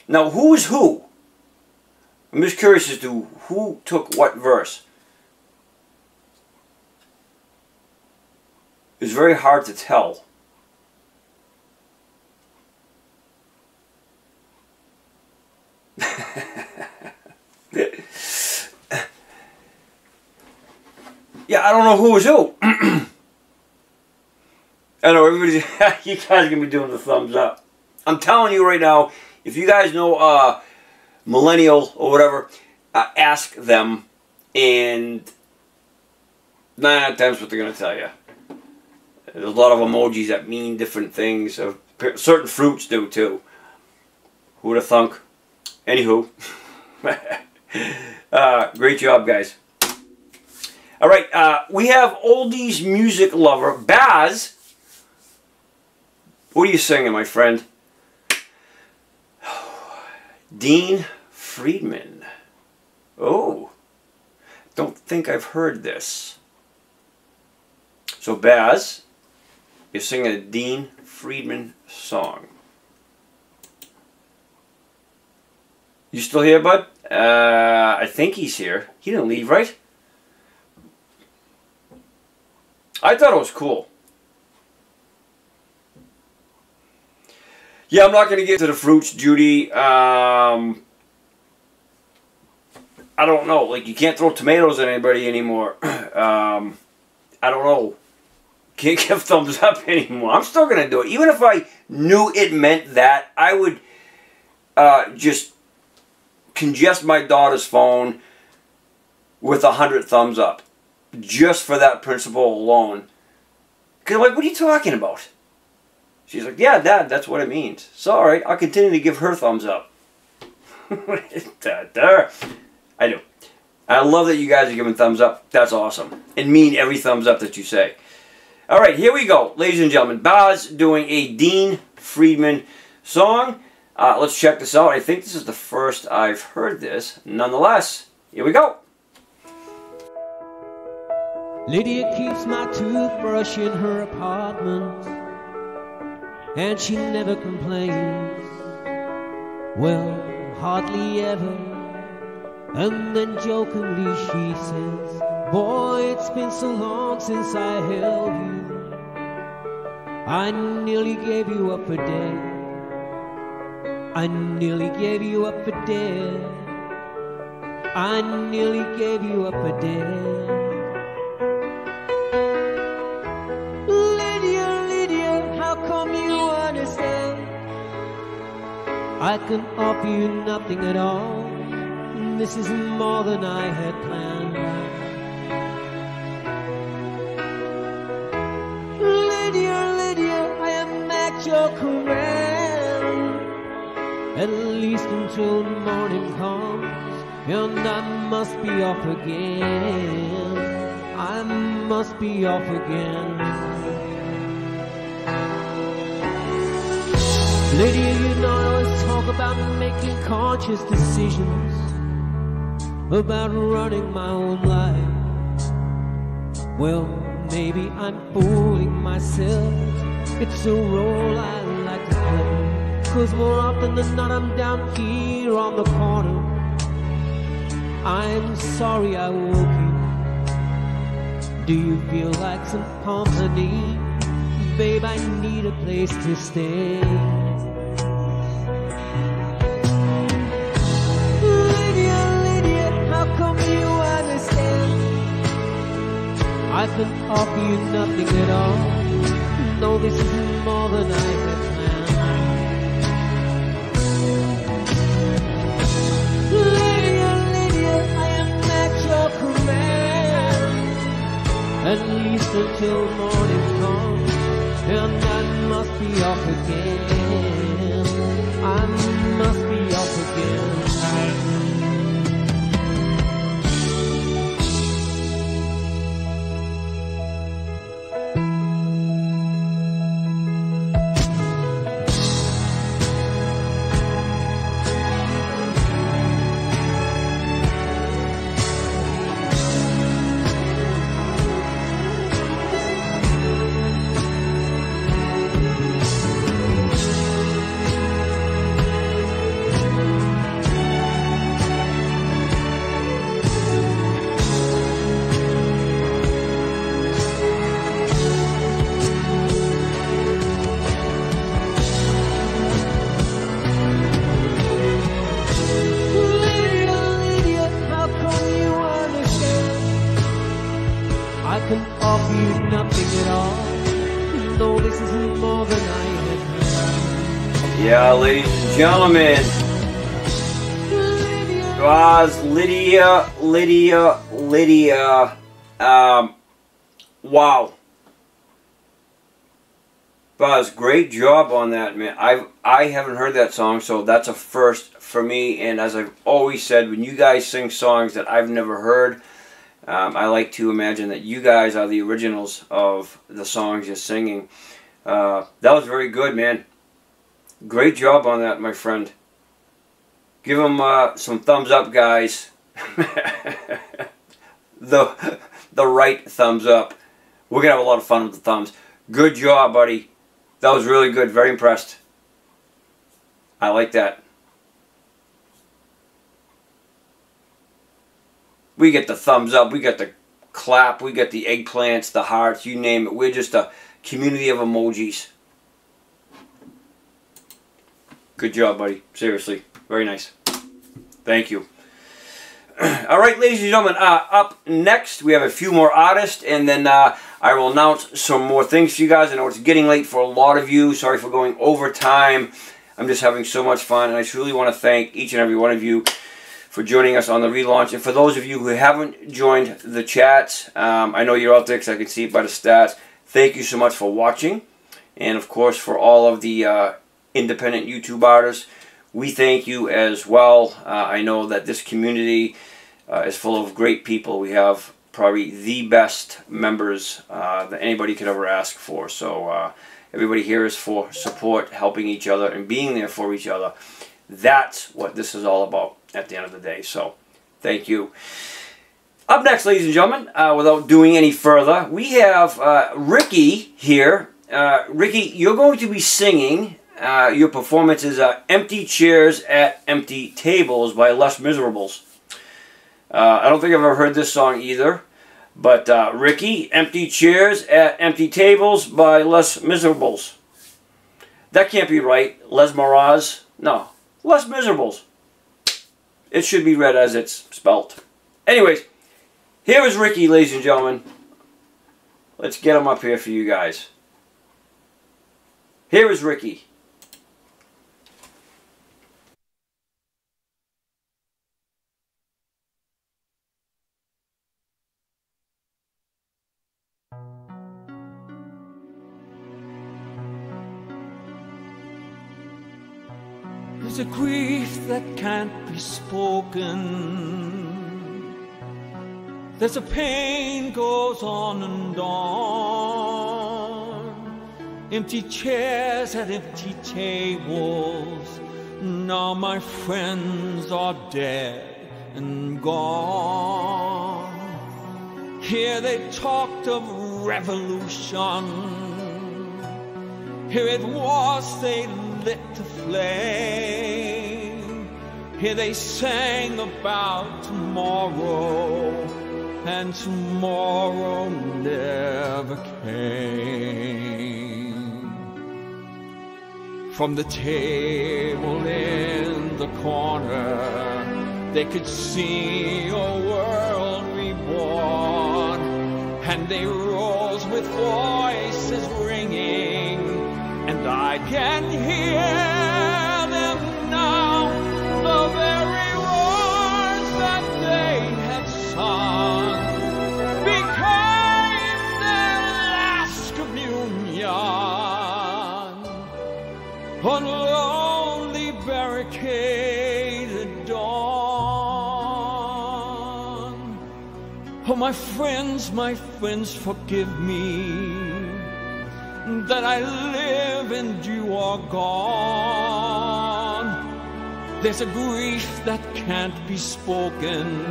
now, who is who? I'm just curious as to who took what verse. It's very hard to tell. Yeah, I don't know who was who. I know everybody's, you guys are gonna be doing the thumbs up. I'm telling you right now, if you guys know millennial or whatever, ask them, and 9 out of 10 is what they're gonna tell you. There's a lot of emojis that mean different things. Certain fruits do too. Who would have thunk? Anywho. Great job, guys. Alright, we have oldies music lover, Baz. What are you singing, my friend? Dean Friedman. Oh, don't think I've heard this. So Baz is singing a Dean Friedman song. You still here, bud? I think he's here. He didn't leave, right? I thought it was cool. Yeah, I'm not going to get to the fruits, Judy. I don't know. Like, you can't throw tomatoes at anybody anymore. I don't know. Can't give thumbs up anymore. I'm still going to do it. Even if I knew it meant that, I would just congest my daughter's phone with 100 thumbs up. Just for that principle alone. Because I'm like, what are you talking about? She's like, yeah, Dad, that's what it means. So, all right, I'll continue to give her thumbs up. I do. I love that you guys are giving thumbs up. That's awesome. And mean every thumbs up that you say. All right, here we go, ladies and gentlemen. Baz doing a Dean Friedman song. Let's check this out. I think this is the first I've heard this. Nonetheless, here we go. Lydia keeps my toothbrush in her apartment, and she never complains, well, hardly ever. And then jokingly she says, boy, it's been so long since I held you, I nearly gave you up for dead, I nearly gave you up for dead, I nearly gave you up for dead. I can offer you nothing at all. This is more than I had planned. Lydia, Lydia, I am at your command. At least until morning comes, and I must be off again. I must be off again. Lydia, you know I always talk about making conscious decisions, about running my own life. Well, maybe I'm fooling myself. It's a role I like to play, 'cause more often than not I'm down here on the corner. I'm sorry I woke you. Do you feel like some company? Babe, I need a place to stay. I can offer you nothing at all. No, this is more than I had planned. Lydia, Lydia, I am at your command. At least until morning comes, and I must be off again. I must be off again. Gentlemen, Baz, Lydia, Lydia, Lydia, wow, Baz, great job on that, man. I haven't heard that song, so that's a first for me, and as I've always said, when you guys sing songs that I've never heard, I like to imagine that you guys are the originals of the songs you're singing. That was very good, man. Great job on that, my friend. Give them some thumbs up, guys. The right thumbs up. We're going to have a lot of fun with the thumbs. Good job, buddy. That was really good. Very impressed. I like that. We get the thumbs up. We got the clap. We got the eggplants, the hearts, you name it. We're just a community of emojis. Good job, buddy. Seriously. Very nice. Thank you. All right, ladies and gentlemen, up next we have a few more artists, and then I will announce some more things to you guys. I know it's getting late for a lot of you. Sorry for going over time. I'm just having so much fun, and I truly want to thank each and every one of you for joining us on the relaunch. And for those of you who haven't joined the chats, I know you're out there because I can see it by the stats. Thank you so much for watching, and of course for all of the independent YouTube artists. We thank you as well. I know that this community is full of great people. We have probably the best members that anybody could ever ask for. So everybody here is for support, helping each other, and being there for each other. That's what this is all about at the end of the day. So thank you. Up next, ladies and gentlemen, without doing any further, we have Ricky here. Ricky, you're going to be singing. Your performance is Empty Chairs at Empty Tables by Les Misérables. I don't think I've ever heard this song either, but Ricky, Empty Chairs at Empty Tables by Les Misérables. That can't be right. Les Misérables? No. Les Misérables. It should be read as it's spelt. Anyways, here is Ricky, ladies and gentlemen. Let's get him up here for you guys. Here is Ricky. There's a grief that can't be spoken. There's a pain goes on and on. Empty chairs at empty tables. Now my friends are dead and gone. Here they talked of revolution. Here it was they lit the flame. Here they sang about tomorrow, and tomorrow never came. From the table in the corner, they could see a world reborn, and they rose with voices ringing, and I can hear them now, the very words that they have sung became their last communion. On lonely barricaded dawn. Oh, my friends, forgive me that I live and you are gone. There's a grief that can't be spoken.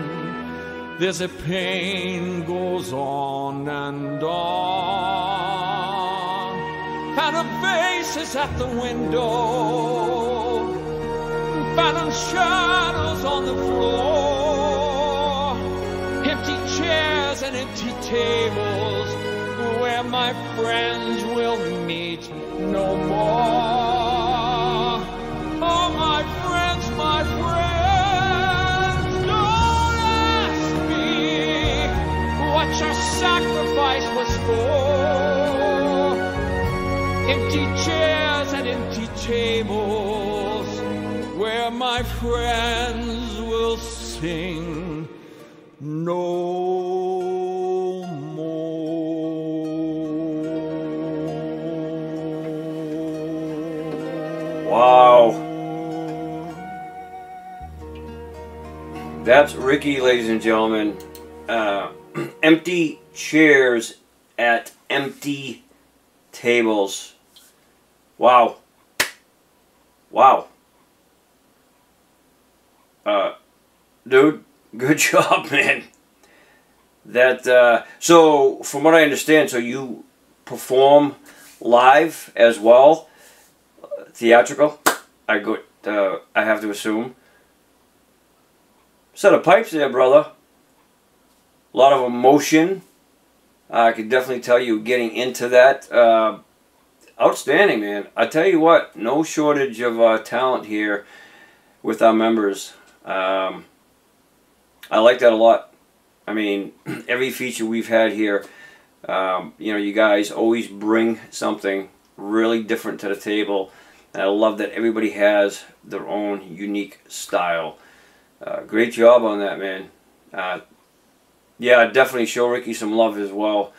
There's a pain goes on. And a face is at the window. Phantom shadows on the floor. Empty chairs and empty tables where my friends will meet no more. Oh, my friends, don't ask me what your sacrifice was for. Empty chairs and empty tables where my friends will sing no. Wow. That's Ricky, ladies and gentlemen. Empty chairs at empty tables. Wow. Wow. Dude, good job, man. That, so from what I understand, so you perform live as well, theatrical, I go, I have to assume. Set of pipes there, brother. A lot of emotion. I can definitely tell you getting into that. Outstanding, man. I tell you what, no shortage of talent here with our members. I like that a lot. I mean, every feature we've had here, you know, you guys always bring something really different to the table. And I love that everybody has their own unique style. Great job on that, man. Yeah, definitely show Ricky some love as well.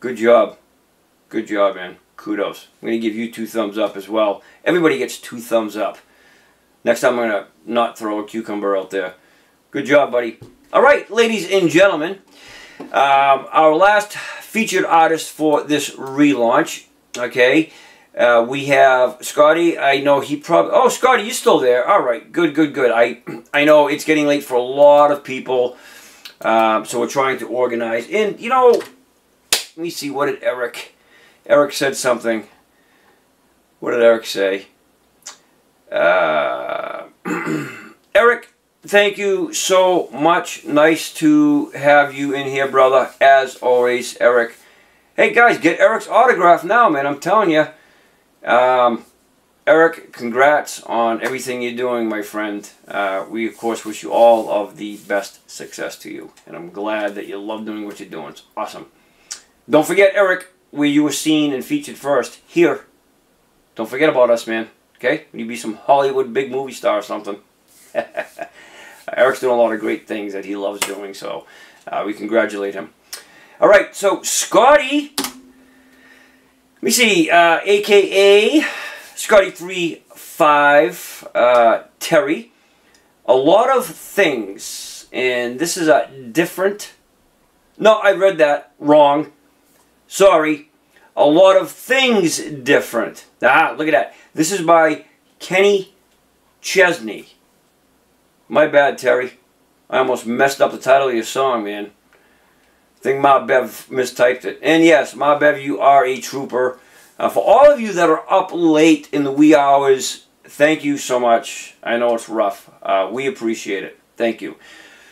Good job. Good job, man. Kudos. I'm going to give you 2 thumbs up as well. Everybody gets 2 thumbs up. Next time I'm going to not throw a cucumber out there. Good job, buddy. All right, ladies and gentlemen. Our last featured artist for this relaunch. Okay. We have Scotty. I know he probably... Oh, Scotty, you're still there. All right. Good, good, good. I know it's getting late for a lot of people. So we're trying to organize. And, you know... Let me see. What did Eric... Eric said something. What did Eric say? Eric, thank you so much. Nice to have you in here, brother. As always, Eric. Hey, guys, get Eric's autograph now, man. I'm telling you. Eric, congrats on everything you're doing, my friend. We, of course, wish you all of the best success to you. And I'm glad that you love doing what you're doing. It's awesome. Don't forget, Eric, where you were seen and featured first, here. Don't forget about us, man. Okay? When you be some Hollywood big movie star or something. Eric's doing a lot of great things that he loves doing, so we congratulate him. All right, so Scotty, let me see, a.k.a. Scotty35, Terry, a lot of things, and this is a different, no, I read that wrong. Sorry, a lot of things different. Ah, look at that. This is by Kenny Chesney. My bad, Terry. I almost messed up the title of your song, man. I think Ma Bev mistyped it. And yes, Ma Bev, you are a trooper. For all of you that are up late in the wee hours, thank you so much. I know it's rough. We appreciate it. Thank you.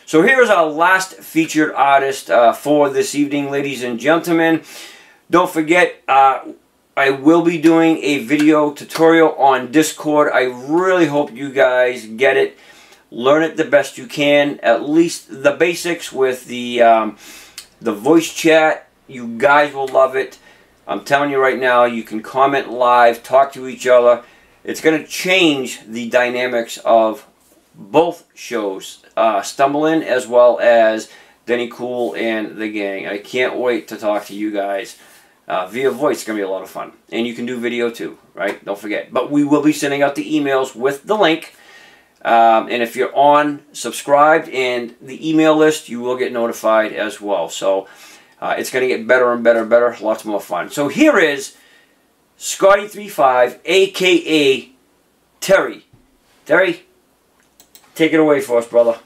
So here's our last featured artist for this evening, ladies and gentlemen. Don't forget, I will be doing a video tutorial on Discord. I really hope you guys get it. Learn it the best you can, at least the basics with the voice chat. You guys will love it. I'm telling you right now, you can comment live, talk to each other. It's going to change the dynamics of both shows, Stumble In as well as Denny Cool and the gang. I can't wait to talk to you guys via voice. It's going to be a lot of fun. And you can do video too, right? Don't forget. But we will be sending out the emails with the link. And if you're on, subscribed, and the email list, you will get notified as well. So it's going to get better and better and better. Lots more fun. So here is Scotty35, a.k.a. Terry. Terry, take it away for us, brother.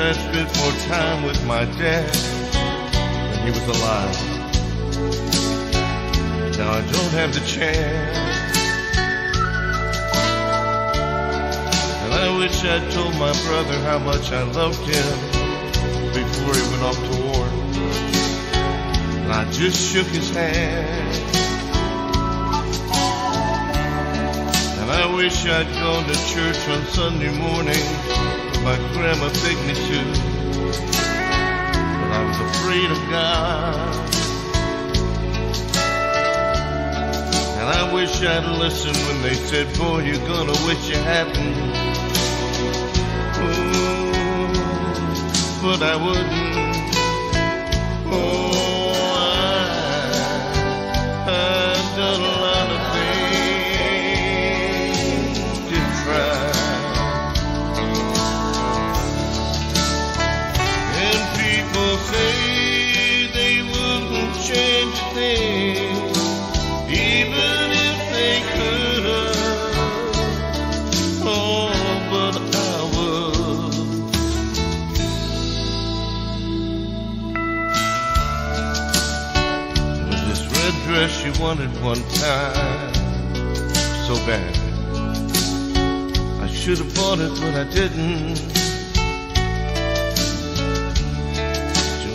I spent more time with my dad when he was alive. Now I don't have the chance. And I wish I'd told my brother how much I loved him before he went off to war. And I just shook his hand. I wish I'd gone to church on Sunday morning with my grandma begged me to, but I was afraid of God. And I wish I'd listened when they said, boy, you're gonna wish you hadn't. Oh, but I wouldn't. Oh, I've done a lot. Say they wouldn't change a thing, even if they could have. Oh, but I would. It was this red dress she wanted one time so bad. I should have bought it, but I didn't.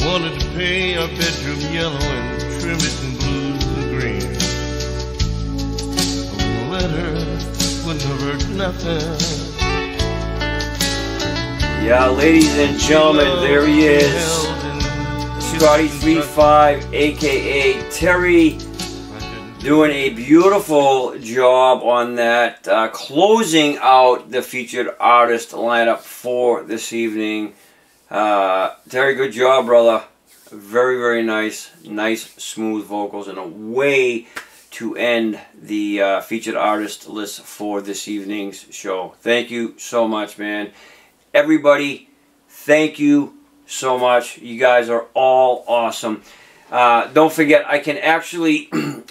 Wanted to paint our bedroom yellow and trim it in blue and green. A letter wouldn't have hurt nothing. Yeah, ladies and gentlemen, there he is. Scotty35, aka Terry, doing a beautiful job on that, closing out the featured artist lineup for this evening. Terry, good job, brother. Very, very nice. Nice, smooth vocals and a way to end the featured artist list for this evening's show. Thank you so much, man. Everybody, thank you so much. You guys are all awesome. Don't forget, I can actually, in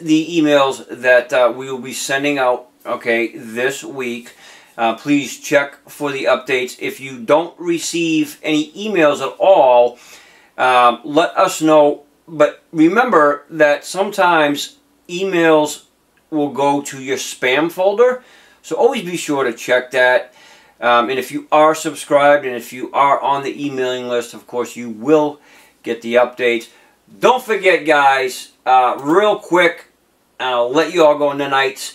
the emails that we will be sending out, okay, this week, please check for the updates. If you don't receive any emails at all, let us know. But remember that sometimes emails will go to your spam folder, so always be sure to check that. And if you are subscribed and if you are on the emailing list, of course, you will get the updates. Don't forget, guys, real quick, I'll let you all go into nights.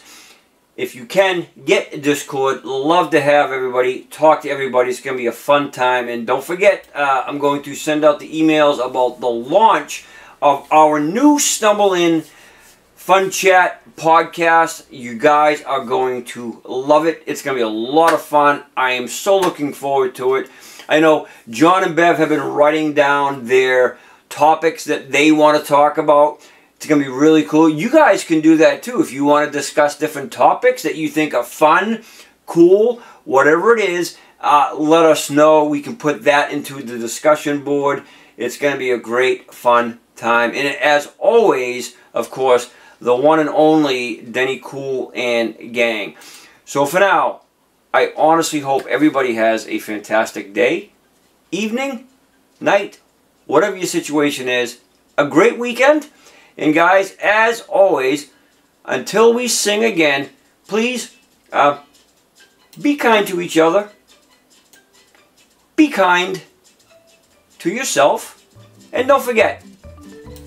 If you can, get Discord. Love to have everybody. Talk to everybody. It's going to be a fun time. And don't forget, I'm going to send out the emails about the launch of our new Stumble In Fun Chat podcast. You guys are going to love it. It's going to be a lot of fun. I am so looking forward to it. I know John and Bev have been writing down their topics that they want to talk about. It's going to be really cool. You guys can do that too. If you want to discuss different topics that you think are fun, cool, whatever it is, let us know. We can put that into the discussion board. It's going to be a great, fun time. And as always, of course, the one and only Denny Cool and gang. So for now, I honestly hope everybody has a fantastic day, evening, night, whatever your situation is. A great weekend. And guys, as always, until we sing again, please be kind to each other. Be kind to yourself. And don't forget,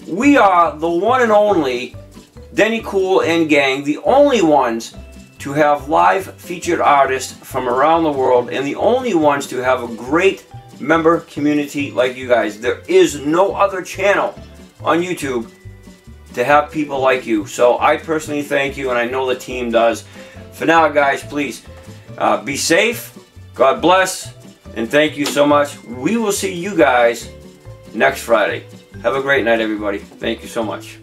we are the one and only Denny Cool and gang, the only ones to have live featured artists from around the world and the only ones to have a great member community like you guys. There is no other channel on YouTube to have people like you. So I personally thank you, and I know the team does. For now, guys, please be safe. God bless, and thank you so much. We will see you guys next Friday. Have a great night, everybody. Thank you so much.